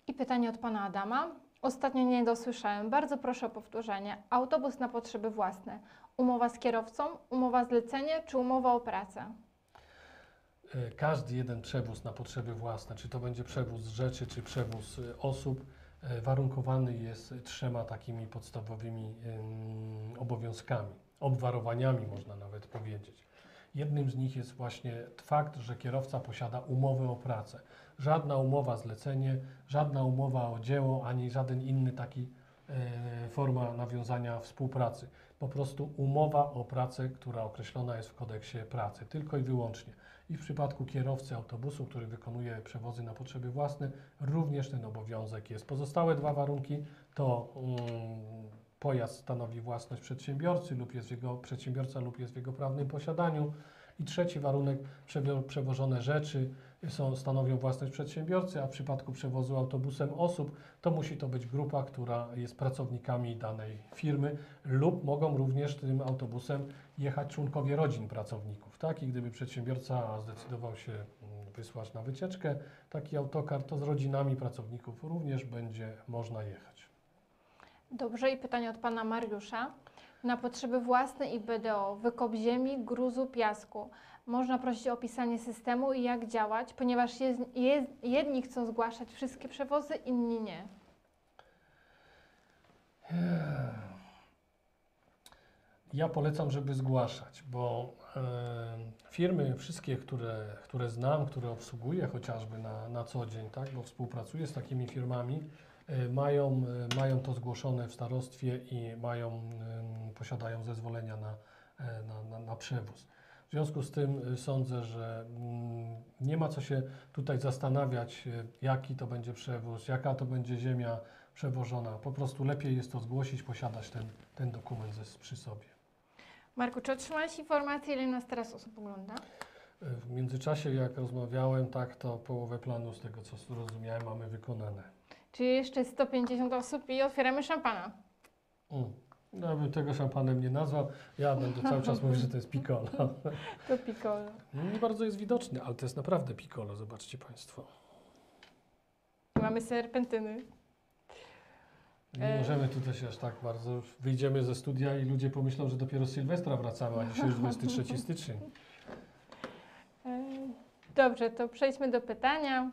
I pytanie od Pana Adama. Ostatnio nie dosłyszałem. Bardzo proszę o powtórzenie. Autobus na potrzeby własne. Umowa z kierowcą, umowa zlecenie czy umowa o pracę? Każdy jeden przewóz na potrzeby własne, czy to będzie przewóz rzeczy, czy przewóz osób, warunkowany jest trzema takimi podstawowymi obowiązkami, obwarowaniami można nawet powiedzieć. Jednym z nich jest właśnie fakt, że kierowca posiada umowę o pracę. Żadna umowa zlecenie, żadna umowa o dzieło, ani żaden inny taki forma nawiązania współpracy. Po prostu umowa o pracę, która określona jest w kodeksie pracy, tylko i wyłącznie. I w przypadku kierowcy autobusu, który wykonuje przewozy na potrzeby własne, również ten obowiązek jest. Pozostałe dwa warunki to um, pojazd stanowi własność przedsiębiorcy lub jest w jego, przedsiębiorca lub jest w jego prawnym posiadaniu. I trzeci warunek, przewożone rzeczy są, stanowią własność przedsiębiorcy, a w przypadku przewozu autobusem osób, to musi to być grupa, która jest pracownikami danej firmy lub mogą również tym autobusem jechać członkowie rodzin pracowników. Tak? I gdyby przedsiębiorca zdecydował się wysłać na wycieczkę taki autokar, to z rodzinami pracowników również będzie można jechać. Dobrze i pytanie od Pana Mariusza. Na potrzeby własne i B D O, wykop ziemi, gruzu, piasku. Można prosić o opisanie systemu i jak działać, ponieważ jest, jest, jedni chcą zgłaszać wszystkie przewozy, inni nie. Ja polecam, żeby zgłaszać, bo y, firmy wszystkie, które, które znam, które obsługuję chociażby na, na co dzień, tak, bo współpracuję z takimi firmami, Mają, mają to zgłoszone w starostwie i mają, posiadają zezwolenia na, na, na, na przewóz. W związku z tym sądzę, że nie ma co się tutaj zastanawiać, jaki to będzie przewóz, jaka to będzie ziemia przewożona. Po prostu lepiej jest to zgłosić, posiadać ten, ten dokument ze, przy sobie. Marku, czy otrzymałeś informację, ile nas teraz osób ogląda? W międzyczasie, jak rozmawiałem, tak to połowę planu z tego, co zrozumiałem, mamy wykonane. Czyli jeszcze sto pięćdziesiąt osób i otwieramy szampana. Mm. Ja bym tego szampanem nie nazwał. Ja będę cały czas mówił, że to jest piccolo. To piccolo. Nie bardzo jest widoczny, ale to jest naprawdę piccolo. Zobaczcie Państwo. Mamy serpentyny. Nie możemy tutaj się aż tak bardzo... Wyjdziemy ze studia i ludzie pomyślą, że dopiero z Sylwestra wracamy, a dzisiaj już dwudziesty trzeci stycznia. Dobrze, to przejdźmy do pytania.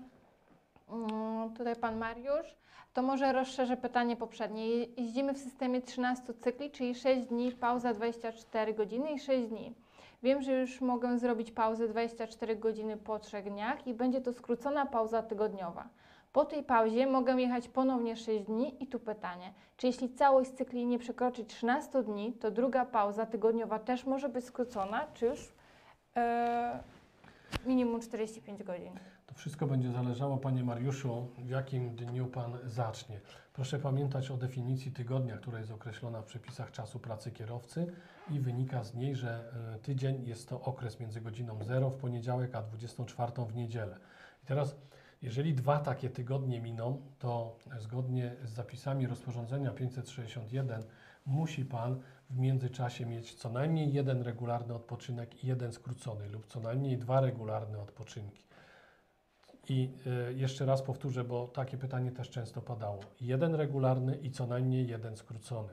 Tutaj Pan Mariusz, to może rozszerzę pytanie poprzednie. Jeździmy w systemie trzynastu cykli, czyli sześć dni, pauza dwadzieścia cztery godziny i sześć dni. Wiem, że już mogę zrobić pauzę dwadzieścia cztery godziny po trzech dniach i będzie to skrócona pauza tygodniowa. Po tej pauzie mogę jechać ponownie sześć dni i tu pytanie, czy jeśli całość cykli nie przekroczy trzynastu dni, to druga pauza tygodniowa też może być skrócona, czy już yy, minimum czterdzieści pięć godzin? To wszystko będzie zależało, Panie Mariuszu, w jakim dniu Pan zacznie. Proszę pamiętać o definicji tygodnia, która jest określona w przepisach czasu pracy kierowcy i wynika z niej, że tydzień jest to okres między godziną zero w poniedziałek, a dwudziestą czwartą w niedzielę. I teraz, jeżeli dwa takie tygodnie miną, to zgodnie z zapisami rozporządzenia pięćset sześćdziesiąt jeden musi Pan w międzyczasie mieć co najmniej jeden regularny odpoczynek i jeden skrócony lub co najmniej dwa regularne odpoczynki. I y, jeszcze raz powtórzę, bo takie pytanie też często padało. Jeden regularny i co najmniej jeden skrócony.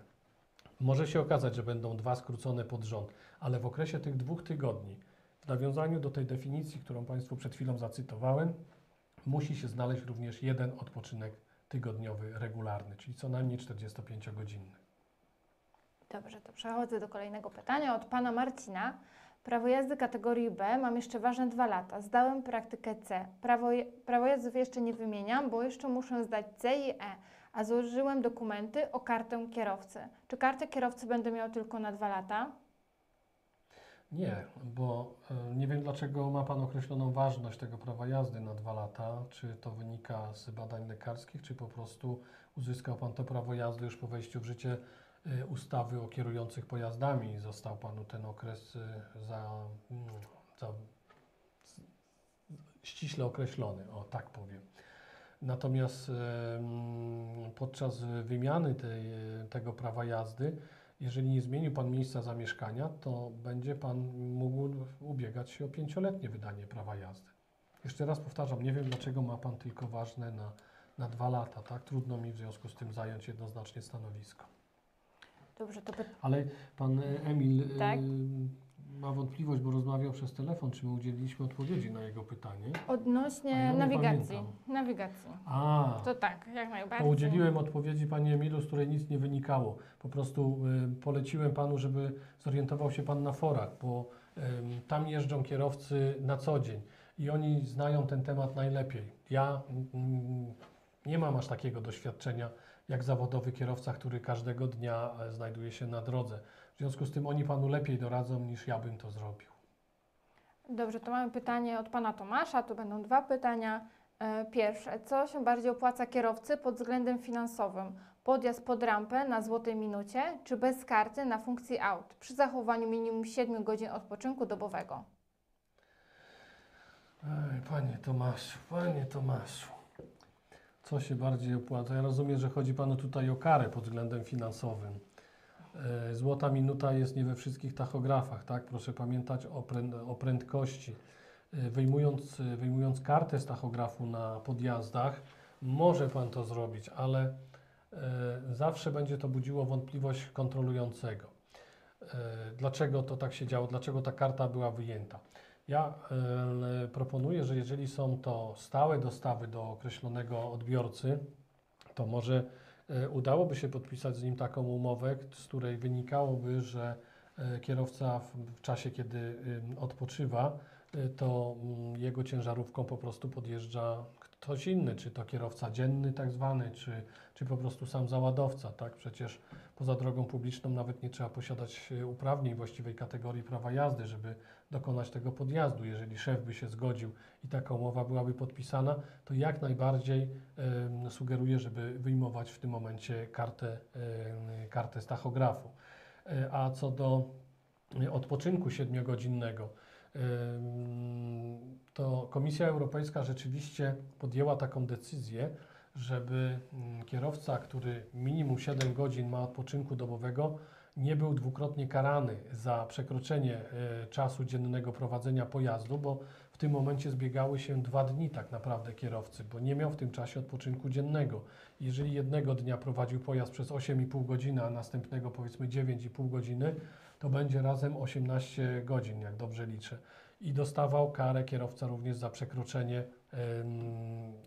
Może się okazać, że będą dwa skrócone pod rząd, ale w okresie tych dwóch tygodni, w nawiązaniu do tej definicji, którą Państwu przed chwilą zacytowałem, musi się znaleźć również jeden odpoczynek tygodniowy regularny, czyli co najmniej czterdziestopięciogodzinny. Dobrze, to przechodzę do kolejnego pytania od Pana Marcina. Prawo jazdy kategorii B mam jeszcze ważne dwa lata. Zdałem praktykę C. Prawo, prawo jazdów jeszcze nie wymieniam, bo jeszcze muszę zdać C i E, a złożyłem dokumenty o kartę kierowcy. Czy kartę kierowcy będę miał tylko na dwa lata? Nie, bo nie wiem, dlaczego ma Pan określoną ważność tego prawa jazdy na dwa lata. Czy to wynika z badań lekarskich, czy po prostu uzyskał Pan to prawo jazdy już po wejściu w życie ustawy o kierujących pojazdami. Został Panu ten okres za, za ściśle określony, o tak powiem. Natomiast podczas wymiany tej, tego prawa jazdy, jeżeli nie zmienił Pan miejsca zamieszkania, to będzie Pan mógł ubiegać się o pięcioletnie wydanie prawa jazdy. Jeszcze raz powtarzam, nie wiem dlaczego ma Pan tylko ważne na, na dwa lata, tak? Trudno mi w związku z tym zająć jednoznacznie stanowisko. Dobrze, to by... Ale Pan Emil tak? y, ma wątpliwość, bo rozmawiał przez telefon, czy my udzieliliśmy odpowiedzi na jego pytanie. Odnośnie ja nawigacji. Nawigacji. A, to tak, jak najbardziej. To udzieliłem odpowiedzi Panie Emilu, z której nic nie wynikało. Po prostu y, poleciłem Panu, żeby zorientował się Pan na forach, bo y, tam jeżdżą kierowcy na co dzień i oni znają ten temat najlepiej. Ja y, nie mam aż takiego doświadczenia jak zawodowy kierowca, który każdego dnia znajduje się na drodze. W związku z tym oni Panu lepiej doradzą, niż ja bym to zrobił. Dobrze, to mamy pytanie od Pana Tomasza. Tu będą dwa pytania. Pierwsze, co się bardziej opłaca kierowcy pod względem finansowym? Podjazd pod rampę na złotej minucie, czy bez karty na funkcji aut, przy zachowaniu minimum siedmiu godzin odpoczynku dobowego? Ej, Panie Tomaszu, Panie Tomaszu. Co się bardziej opłaca? Ja rozumiem, że chodzi Panu tutaj o karę pod względem finansowym. Złota minuta jest nie we wszystkich tachografach, tak? Proszę pamiętać o prędkości. Wyjmując, wyjmując kartę z tachografu na podjazdach, może Pan to zrobić, ale zawsze będzie to budziło wątpliwość kontrolującego. Dlaczego to tak się działo? Dlaczego ta karta była wyjęta? Ja y, proponuję, że jeżeli są to stałe dostawy do określonego odbiorcy, to może y, udałoby się podpisać z nim taką umowę, z której wynikałoby, że y, kierowca w, w czasie, kiedy y, odpoczywa, y, to y, jego ciężarówką po prostu podjeżdża ktoś inny, czy to kierowca dzienny tak zwany, czy, czy po prostu sam załadowca, tak? Przecież poza drogą publiczną nawet nie trzeba posiadać uprawnień właściwej kategorii prawa jazdy, żeby dokonać tego podjazdu. Jeżeli szef by się zgodził i taka umowa byłaby podpisana, to jak najbardziej y, sugeruję, żeby wyjmować w tym momencie kartę, y, kartę z tachografu. Y, a co do odpoczynku siedmiogodzinnego, to Komisja Europejska rzeczywiście podjęła taką decyzję, żeby kierowca, który minimum siedem godzin ma odpoczynku dobowego, nie był dwukrotnie karany za przekroczenie czasu dziennego prowadzenia pojazdu, bo w tym momencie zbiegały się dwa dni tak naprawdę kierowcy, bo nie miał w tym czasie odpoczynku dziennego. Jeżeli jednego dnia prowadził pojazd przez osiem i pół godziny, a następnego powiedzmy dziewięć i pół godziny, to będzie razem osiemnaście godzin, jak dobrze liczę. I dostawał karę kierowca również za przekroczenie ym,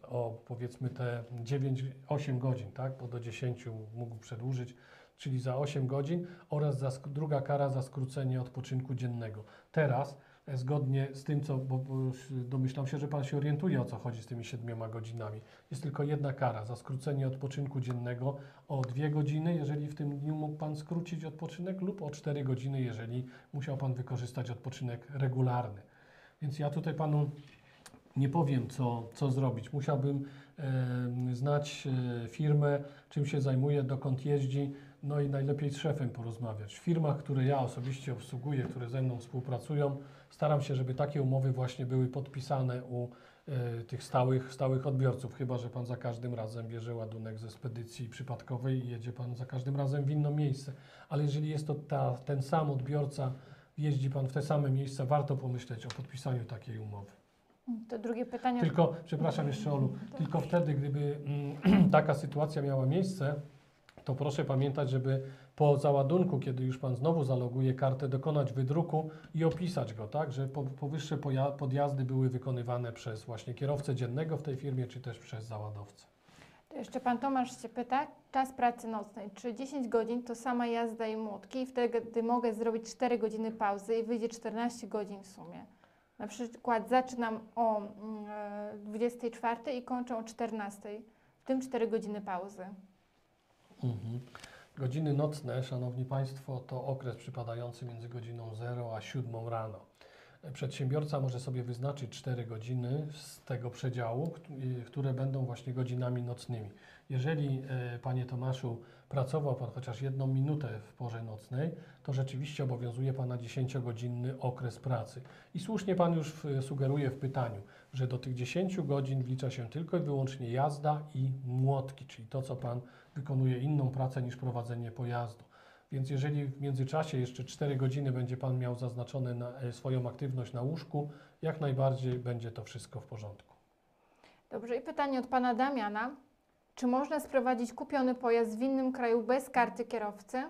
o powiedzmy te dziewięć, osiem godzin, tak? Bo do dziesięciu mógł przedłużyć, czyli za osiem godzin, oraz za, druga kara za skrócenie odpoczynku dziennego. Teraz zgodnie z tym, co, bo, bo domyślam się, że Pan się orientuje, o co chodzi z tymi siedmioma godzinami. Jest tylko jedna kara za skrócenie odpoczynku dziennego o dwie godziny, jeżeli w tym dniu mógł Pan skrócić odpoczynek, lub o cztery godziny, jeżeli musiał Pan wykorzystać odpoczynek regularny. Więc ja tutaj Panu nie powiem, co, co zrobić. Musiałbym e, znać e, firmę, czym się zajmuje, dokąd jeździ, no i najlepiej z szefem porozmawiać. W firmach, które ja osobiście obsługuję, które ze mną współpracują, staram się, żeby takie umowy właśnie były podpisane u y, tych stałych, stałych odbiorców, chyba że Pan za każdym razem bierze ładunek ze spedycji przypadkowej i jedzie Pan za każdym razem w inne miejsce. Ale jeżeli jest to ta, ten sam odbiorca, jeździ Pan w te same miejsca, warto pomyśleć o podpisaniu takiej umowy. To drugie pytanie... Tylko, przepraszam jeszcze Olu, to... tylko wtedy, gdyby mm, taka sytuacja miała miejsce, to proszę pamiętać, żeby po załadunku, kiedy już Pan znowu zaloguje kartę, dokonać wydruku i opisać go, tak, że powyższe podjazdy były wykonywane przez właśnie kierowcę dziennego w tej firmie, czy też przez załadowcę. To jeszcze Pan Tomasz się pyta, czas pracy nocnej, czy dziesięć godzin to sama jazda i młotki i wtedy mogę zrobić cztery godziny pauzy i wyjdzie czternaście godzin w sumie. Na przykład zaczynam o dwudziestej czwartej i kończę o czternastej, w tym cztery godziny pauzy. Mhm. Godziny nocne, Szanowni Państwo, to okres przypadający między godziną zero a siódmą rano. Przedsiębiorca może sobie wyznaczyć cztery godziny z tego przedziału, które będą właśnie godzinami nocnymi. Jeżeli, panie Tomaszu, pracował pan chociaż jedną minutę w porze nocnej, to rzeczywiście obowiązuje pana dziesięciogodzinny okres pracy. I słusznie pan już sugeruje w pytaniu, że do tych dziesięciu godzin wlicza się tylko i wyłącznie jazda i młotki, czyli to, co pan wykonuje inną pracę niż prowadzenie pojazdu. Więc jeżeli w międzyczasie jeszcze cztery godziny będzie pan miał zaznaczone na swoją aktywność na łóżku, jak najbardziej będzie to wszystko w porządku. Dobrze, i pytanie od pana Damiana. Czy można sprowadzić kupiony pojazd w innym kraju bez karty kierowcy?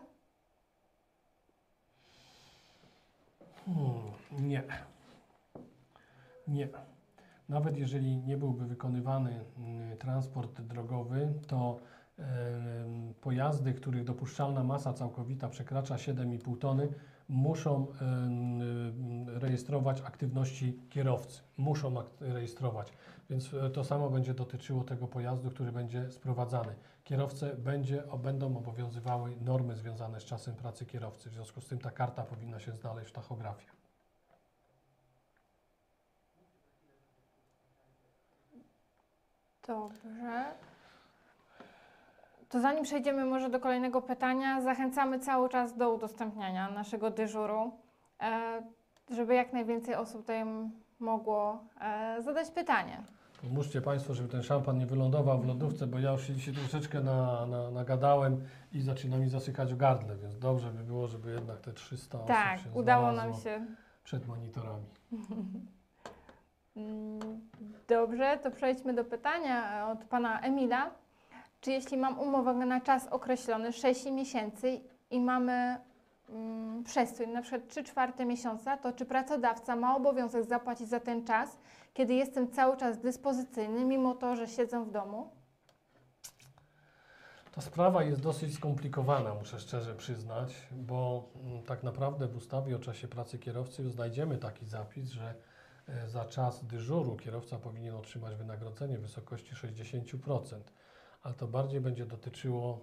Hmm, nie. Nie. Nawet jeżeli nie byłby wykonywany transport drogowy, to pojazdy, których dopuszczalna masa całkowita przekracza siedem i pół tony, muszą rejestrować aktywności kierowcy. Muszą rejestrować. Więc to samo będzie dotyczyło tego pojazdu, który będzie sprowadzany. Kierowcę będzie, będą obowiązywały normy związane z czasem pracy kierowcy. W związku z tym ta karta powinna się znaleźć w tachografie. Dobrze. To zanim przejdziemy może do kolejnego pytania, zachęcamy cały czas do udostępniania naszego dyżuru, żeby jak najwięcej osób tutaj mogło zadać pytanie. Pomóżcie Państwo, żeby ten szampan nie wylądował w lodówce, bo ja już się troszeczkę na, na, nagadałem i zaczyna mi zasykać w gardle, więc dobrze by było, żeby jednak te trzysta tak, osób się udało nam się przed monitorami. Dobrze, to przejdźmy do pytania od Pana Emila. Czy jeśli mam umowę na czas określony sześć miesięcy i mamy mm, przestój, na przykład trzy czwarte miesiąca, to czy pracodawca ma obowiązek zapłacić za ten czas, kiedy jestem cały czas dyspozycyjny, mimo to, że siedzę w domu? Ta sprawa jest dosyć skomplikowana, muszę szczerze przyznać, bo m, tak naprawdę w ustawie o czasie pracy kierowcy znajdziemy taki zapis, że e, za czas dyżuru kierowca powinien otrzymać wynagrodzenie w wysokości sześćdziesięciu procent. Ale to bardziej będzie dotyczyło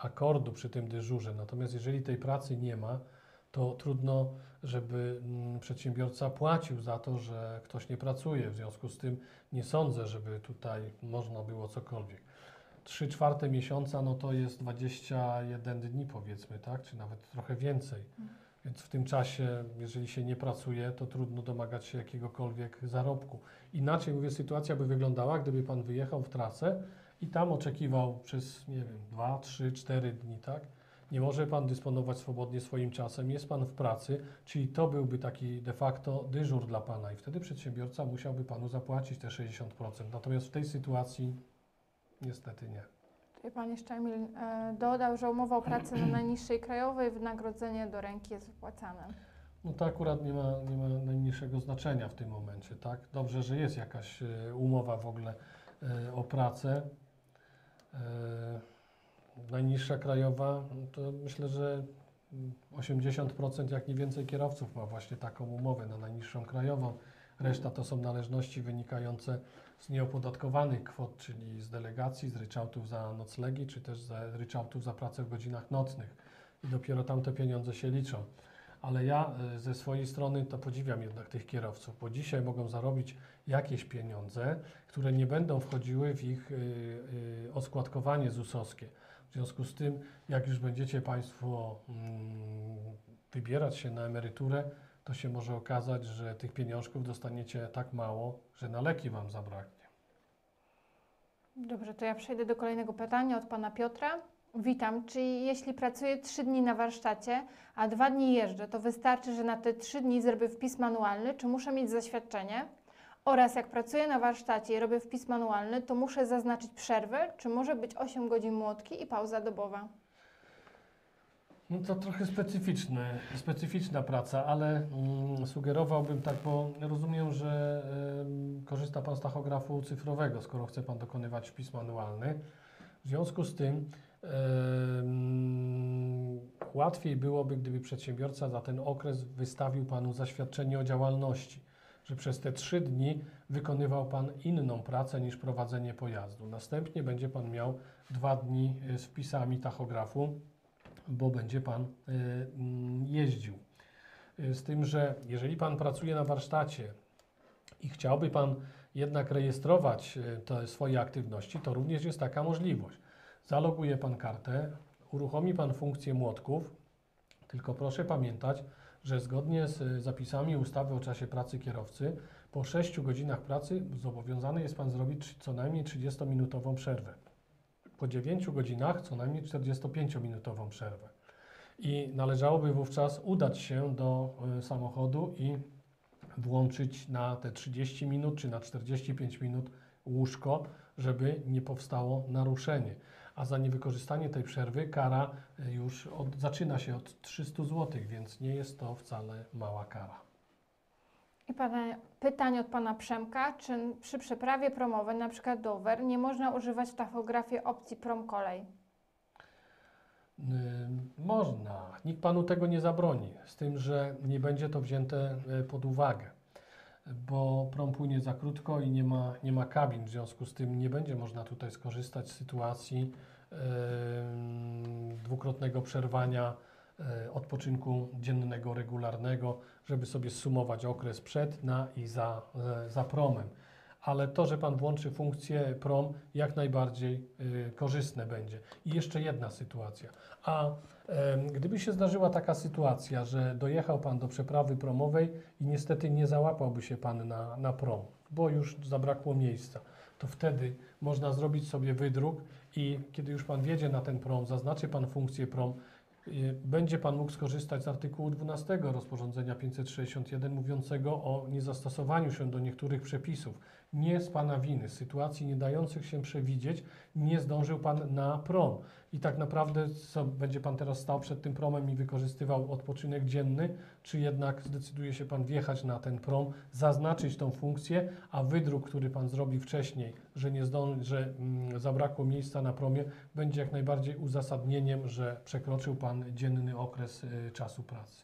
akordu przy tym dyżurze. Natomiast jeżeli tej pracy nie ma, to trudno, żeby przedsiębiorca płacił za to, że ktoś nie pracuje. W związku z tym nie sądzę, żeby tutaj można było cokolwiek. trzy czwarte miesiąca, no to jest dwadzieścia jeden dni powiedzmy, tak? Czy nawet trochę więcej. Więc w tym czasie, jeżeli się nie pracuje, to trudno domagać się jakiegokolwiek zarobku. Inaczej, mówię, sytuacja by wyglądała, gdyby pan wyjechał w trasę i tam oczekiwał przez, nie wiem, dwa, trzy, cztery dni, tak? Nie może pan dysponować swobodnie swoim czasem, jest pan w pracy, czyli to byłby taki de facto dyżur dla pana i wtedy przedsiębiorca musiałby panu zapłacić te sześćdziesiąt procent. Natomiast w tej sytuacji niestety nie. Tutaj pan jeszcze Emil y, dodał, że umowa o pracy na najniższej krajowej, wynagrodzenie do ręki jest wypłacane. No to akurat nie ma, nie ma najmniejszego znaczenia w tym momencie, tak? Dobrze, że jest jakaś y, umowa w ogóle y, o pracę. Yy, najniższa krajowa, to myślę, że osiemdziesiąt procent jak nie więcej kierowców ma właśnie taką umowę na najniższą krajową. Reszta to są należności wynikające z nieopodatkowanych kwot, czyli z delegacji, z ryczałtów za noclegi, czy też z ryczałtów za pracę w godzinach nocnych. I dopiero tamte pieniądze się liczą. Ale ja ze swojej strony to podziwiam jednak tych kierowców, bo dzisiaj mogą zarobić jakieś pieniądze, które nie będą wchodziły w ich oskładkowanie zusowskie. W związku z tym, jak już będziecie Państwo wybierać się na emeryturę, to się może okazać, że tych pieniążków dostaniecie tak mało, że na leki Wam zabraknie. Dobrze, to ja przejdę do kolejnego pytania od Pana Piotra. Witam. Czy jeśli pracuję trzy dni na warsztacie, a dwa dni jeżdżę, to wystarczy, że na te trzy dni zrobię wpis manualny, czy muszę mieć zaświadczenie? Oraz jak pracuję na warsztacie i robię wpis manualny, to muszę zaznaczyć przerwę, czy może być osiem godzin młotki i pauza dobowa? No to trochę specyficzne, specyficzna praca, ale mm, sugerowałbym tak, bo rozumiem, że y, korzysta Pan z tachografu cyfrowego, skoro chce Pan dokonywać wpis manualny. W związku z tym Um, łatwiej byłoby, gdyby przedsiębiorca za ten okres wystawił Panu zaświadczenie o działalności, że przez te trzy dni wykonywał Pan inną pracę niż prowadzenie pojazdu. Następnie będzie Pan miał dwa dni z wpisami tachografu, bo będzie Pan y, jeździł. Z tym, że jeżeli Pan pracuje na warsztacie i chciałby Pan jednak rejestrować te swoje aktywności, to również jest taka możliwość. Zaloguje Pan kartę, uruchomi Pan funkcję młotków, tylko proszę pamiętać, że zgodnie z zapisami ustawy o czasie pracy kierowcy po sześciu godzinach pracy zobowiązany jest Pan zrobić co najmniej trzydziestominutową przerwę. Po dziewięciu godzinach co najmniej czterdziestopięciominutową przerwę. I należałoby wówczas udać się do samochodu i włączyć na te trzydzieści minut czy na czterdzieści pięć minut łóżko, żeby nie powstało naruszenie. A za niewykorzystanie tej przerwy kara już od, zaczyna się od trzystu złotych, więc nie jest to wcale mała kara. I pana, pytanie od Pana Przemka. Czy przy przeprawie promowej, na przykład Dover, nie można używać w tachografie opcji prom-kolej? Yy, można. Nikt Panu tego nie zabroni, z tym, że nie będzie to wzięte pod uwagę, bo prom płynie za krótko i nie ma, nie ma kabin, w związku z tym nie będzie można tutaj skorzystać z sytuacji yy, dwukrotnego przerwania yy, odpoczynku dziennego, regularnego, żeby sobie sumować okres przed, na i za, yy, za promem. Ale to, że Pan włączy funkcję prom, jak najbardziej yy, korzystne będzie. I jeszcze jedna sytuacja. A yy, gdyby się zdarzyła taka sytuacja, że dojechał Pan do przeprawy promowej i niestety nie załapałby się Pan na, na prom, bo już zabrakło miejsca, to wtedy można zrobić sobie wydruk i kiedy już Pan wjedzie na ten prom, zaznaczy Pan funkcję prom, będzie Pan mógł skorzystać z artykułu dwunastego rozporządzenia pięćset sześćdziesiąt jeden mówiącego o niezastosowaniu się do niektórych przepisów. Nie z Pana winy, sytuacji nie dających się przewidzieć, nie zdążył Pan na prom. I tak naprawdę co, będzie Pan teraz stał przed tym promem i wykorzystywał odpoczynek dzienny, czy jednak zdecyduje się Pan wjechać na ten prom, zaznaczyć tą funkcję, a wydruk, który Pan zrobi wcześniej, że, nie zdąży, że mm, zabrakło miejsca na promie, będzie jak najbardziej uzasadnieniem, że przekroczył Pan dzienny okres y, czasu pracy.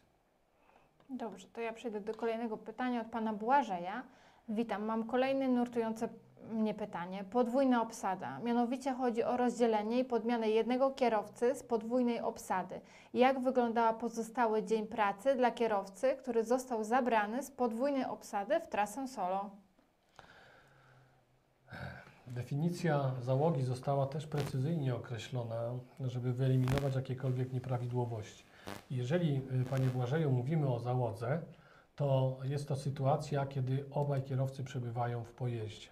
Dobrze, to ja przejdę do kolejnego pytania od Pana Błażeja. Witam, mam kolejne nurtujące mnie pytanie. Podwójna obsada. Mianowicie chodzi o rozdzielenie i podmianę jednego kierowcy z podwójnej obsady. Jak wyglądała pozostały dzień pracy dla kierowcy, który został zabrany z podwójnej obsady w trasę solo? Definicja załogi została też precyzyjnie określona, żeby wyeliminować jakiekolwiek nieprawidłowości. Jeżeli, Panie Błażeju, mówimy o załodze, to jest to sytuacja, kiedy obaj kierowcy przebywają w pojeździe.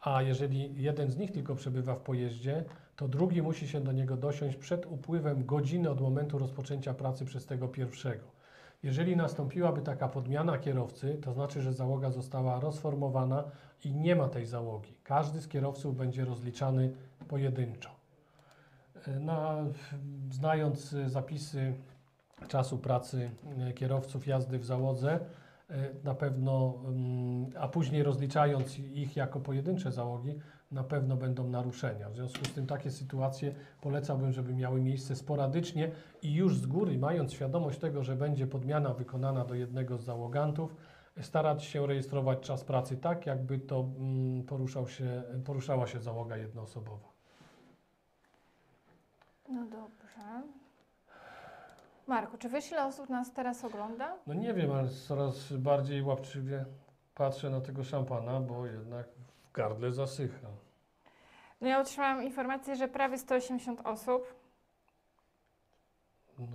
A jeżeli jeden z nich tylko przebywa w pojeździe, to drugi musi się do niego dosiąść przed upływem godziny od momentu rozpoczęcia pracy przez tego pierwszego. Jeżeli nastąpiłaby taka podmiana kierowcy, to znaczy, że załoga została rozformowana i nie ma tej załogi. Każdy z kierowców będzie rozliczany pojedynczo. No, znając zapisy czasu pracy kierowców jazdy w załodze, na pewno, a później rozliczając ich jako pojedyncze załogi, na pewno będą naruszenia. W związku z tym takie sytuacje polecałbym, żeby miały miejsce sporadycznie i już z góry, mając świadomość tego, że będzie podmiana wykonana do jednego z załogantów, starać się rejestrować czas pracy tak, jakby to poruszał się, poruszała się załoga jednoosobowa. No dobrze. Marku, czy wiesz, ile osób nas teraz ogląda? No nie wiem, ale coraz bardziej łapczywie patrzę na tego szampana, bo jednak w gardle zasycha. No ja otrzymałam informację, że prawie sto osiemdziesiąt osób. No,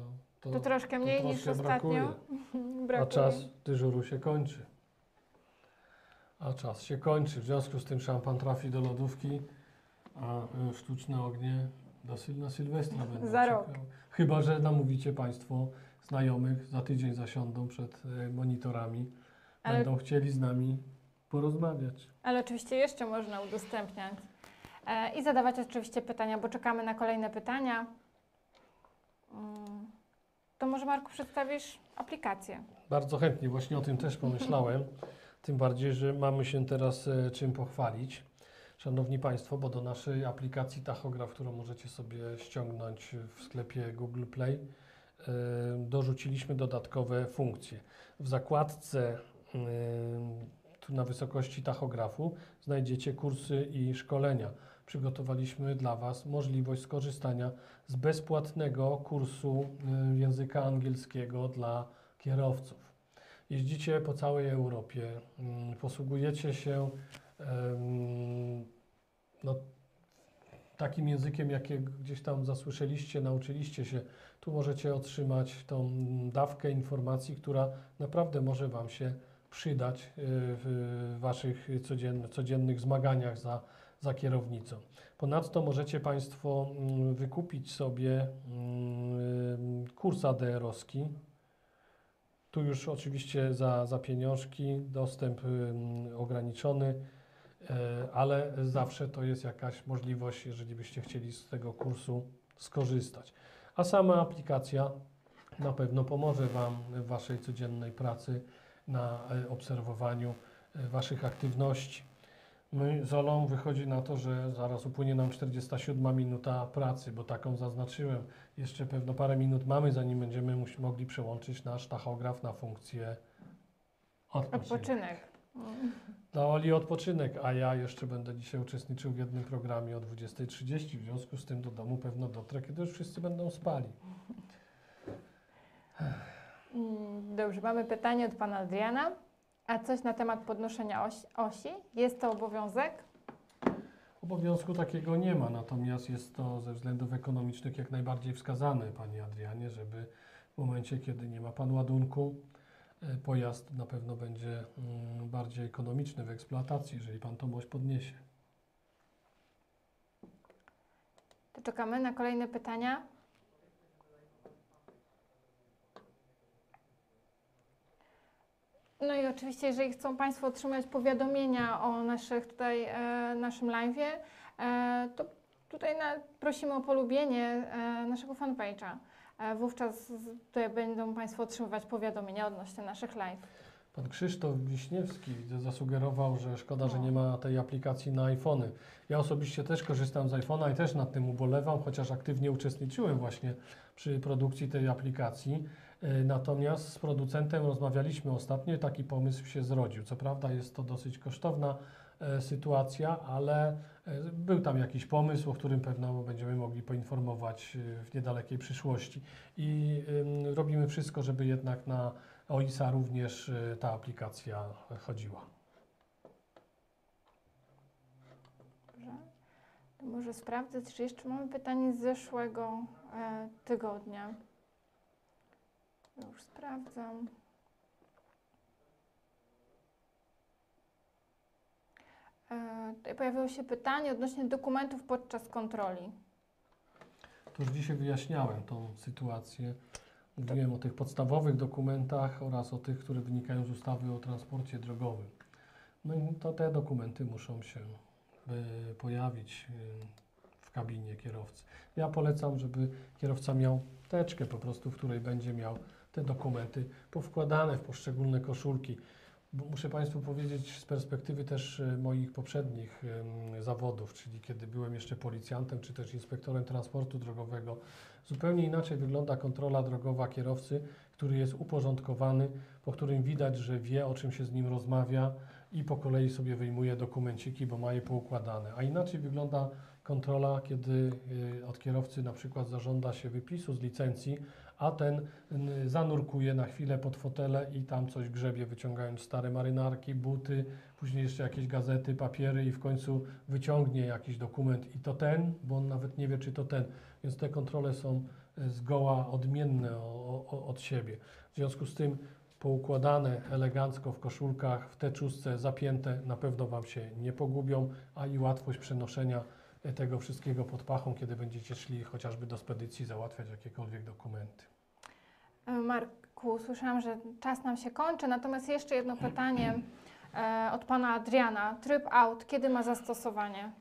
to, to troszkę mniej to niż ostatnio. Brakuje. A czas dyżuru się kończy. A czas się kończy. W związku z tym szampan trafi do lodówki, a sztuczne ognie do na Sylwestra będą za rok. Chyba że namówicie Państwo znajomych, za tydzień zasiądą przed monitorami, ale będą chcieli z nami porozmawiać. Ale oczywiście jeszcze można udostępniać e, i zadawać oczywiście pytania, bo czekamy na kolejne pytania. To może, Marku, przedstawisz aplikację? Bardzo chętnie, właśnie o tym też pomyślałem. Tym bardziej, że mamy się teraz e, czym pochwalić. Szanowni Państwo, bo do naszej aplikacji tachograf, którą możecie sobie ściągnąć w sklepie Google Play, yy, dorzuciliśmy dodatkowe funkcje. W zakładce yy, tu na wysokości tachografu znajdziecie kursy i szkolenia. Przygotowaliśmy dla Was możliwość skorzystania z bezpłatnego kursu yy, języka angielskiego dla kierowców. Jeździcie po całej Europie, posługujecie się no, takim językiem, jakie gdzieś tam zasłyszeliście, nauczyliście się. Tu możecie otrzymać tą dawkę informacji, która naprawdę może Wam się przydać w Waszych codzien, codziennych zmaganiach za, za kierownicą. Ponadto możecie Państwo wykupić sobie kurs A D R-owski. Tu już oczywiście za, za pieniążki, dostęp ograniczony, ale zawsze to jest jakaś możliwość, jeżeli byście chcieli z tego kursu skorzystać. A sama aplikacja na pewno pomoże Wam w Waszej codziennej pracy na obserwowaniu Waszych aktywności. My z Olą wychodzi na to, że zaraz upłynie nam czterdziesta siódma minuta pracy, bo taką zaznaczyłem. Jeszcze pewno parę minut mamy, zanim będziemy mogli przełączyć nasz tachograf na funkcję odpoczynek. odpoczynek. Dla Oli odpoczynek, a ja jeszcze będę dzisiaj uczestniczył w jednym programie o dwudziestej trzydzieści. W związku z tym do domu pewno dotrę, kiedy już wszyscy będą spali. Dobrze, mamy pytanie od Pana Adriana. A coś na temat podnoszenia osi, osi? Jest to obowiązek? Obowiązku takiego nie ma, natomiast jest to ze względów ekonomicznych jak najbardziej wskazane, Panie Adrianie, żeby w momencie, kiedy nie ma Pan ładunku, pojazd na pewno będzie bardziej ekonomiczny w eksploatacji, jeżeli Pan tą oś podniesie. To czekamy na kolejne pytania. No i oczywiście, jeżeli chcą Państwo otrzymać powiadomienia o naszych tutaj, e, naszym live'ie, e, to tutaj na, prosimy o polubienie e, naszego fanpage'a. E, wówczas tutaj będą Państwo otrzymywać powiadomienia odnośnie naszych live. Pan Krzysztof Wiśniewski zasugerował, że szkoda, no. że nie ma tej aplikacji na iPhony. Ja osobiście też korzystam z iPhone'a i też nad tym ubolewam, chociaż aktywnie uczestniczyłem właśnie przy produkcji tej aplikacji. Natomiast z producentem rozmawialiśmy ostatnio i taki pomysł się zrodził. Co prawda jest to dosyć kosztowna sytuacja, ale był tam jakiś pomysł, o którym pewno będziemy mogli poinformować w niedalekiej przyszłości. I robimy wszystko, żeby jednak na O I S-a również ta aplikacja chodziła. Dobrze. To może sprawdzę, czy jeszcze mamy pytanie z zeszłego tygodnia. Już sprawdzam. Tutaj pojawiło się pytanie odnośnie dokumentów podczas kontroli. To już dzisiaj wyjaśniałem tą sytuację. Mówiłem o tych podstawowych dokumentach oraz o tych, które wynikają z ustawy o transporcie drogowym. No i to te dokumenty muszą się pojawić w kabinie kierowcy. Ja polecam, żeby kierowca miał teczkę po prostu, w której będzie miał te dokumenty powkładane w poszczególne koszulki. Bo muszę Państwu powiedzieć z perspektywy też moich poprzednich zawodów, czyli kiedy byłem jeszcze policjantem, czy też inspektorem transportu drogowego, zupełnie inaczej wygląda kontrola drogowa kierowcy, który jest uporządkowany, po którym widać, że wie, o czym się z nim rozmawia i po kolei sobie wyjmuje dokumenciki, bo ma je poukładane. A inaczej wygląda kontrola, kiedy od kierowcy na przykład zażąda się wypisu z licencji, a ten zanurkuje na chwilę pod fotele i tam coś grzebie, wyciągając stare marynarki, buty, później jeszcze jakieś gazety, papiery i w końcu wyciągnie jakiś dokument i to ten, bo on nawet nie wie, czy to ten. Więc te kontrole są zgoła odmienne od siebie. W związku z tym poukładane elegancko w koszulkach, w teczówce, zapięte, na pewno Wam się nie pogubią, a i łatwość przenoszenia tego wszystkiego pod pachą, kiedy będziecie szli chociażby do spedycji załatwiać jakiekolwiek dokumenty. Marku, słyszałam, że czas nam się kończy, natomiast jeszcze jedno pytanie od Pana Adriana. Tryb out, kiedy ma zastosowanie?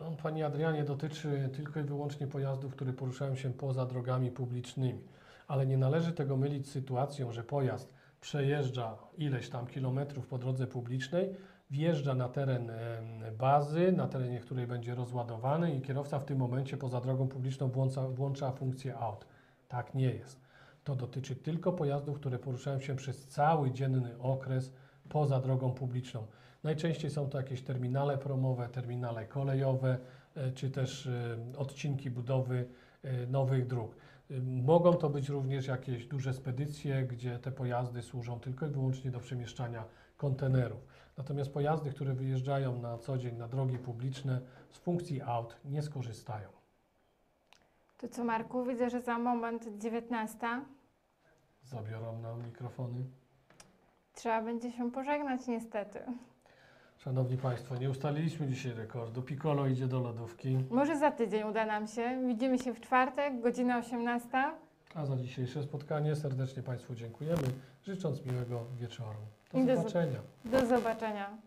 On, Panie Adrianie, dotyczy tylko i wyłącznie pojazdów, które poruszają się poza drogami publicznymi. Ale nie należy tego mylić z sytuacją, że pojazd przejeżdża ileś tam kilometrów po drodze publicznej, wjeżdża na teren bazy, na terenie której będzie rozładowany i kierowca w tym momencie poza drogą publiczną włącza, włącza funkcję out. Tak nie jest. To dotyczy tylko pojazdów, które poruszają się przez cały dzienny okres poza drogą publiczną. Najczęściej są to jakieś terminale promowe, terminale kolejowe, czy też odcinki budowy nowych dróg. Mogą to być również jakieś duże spedycje, gdzie te pojazdy służą tylko i wyłącznie do przemieszczania kontenerów. Natomiast pojazdy, które wyjeżdżają na co dzień na drogi publiczne, z funkcji aut nie skorzystają. To co, Marku? Widzę, że za moment dziewiętnasta. Zabiorą nam mikrofony. Trzeba będzie się pożegnać niestety. Szanowni Państwo, nie ustaliliśmy dzisiaj rekordu. Piccolo idzie do lodówki. Może za tydzień uda nam się. Widzimy się w czwartek, godzina osiemnasta. A za dzisiejsze spotkanie serdecznie Państwu dziękujemy, życząc miłego wieczoru. Do zobaczenia. Do zobaczenia.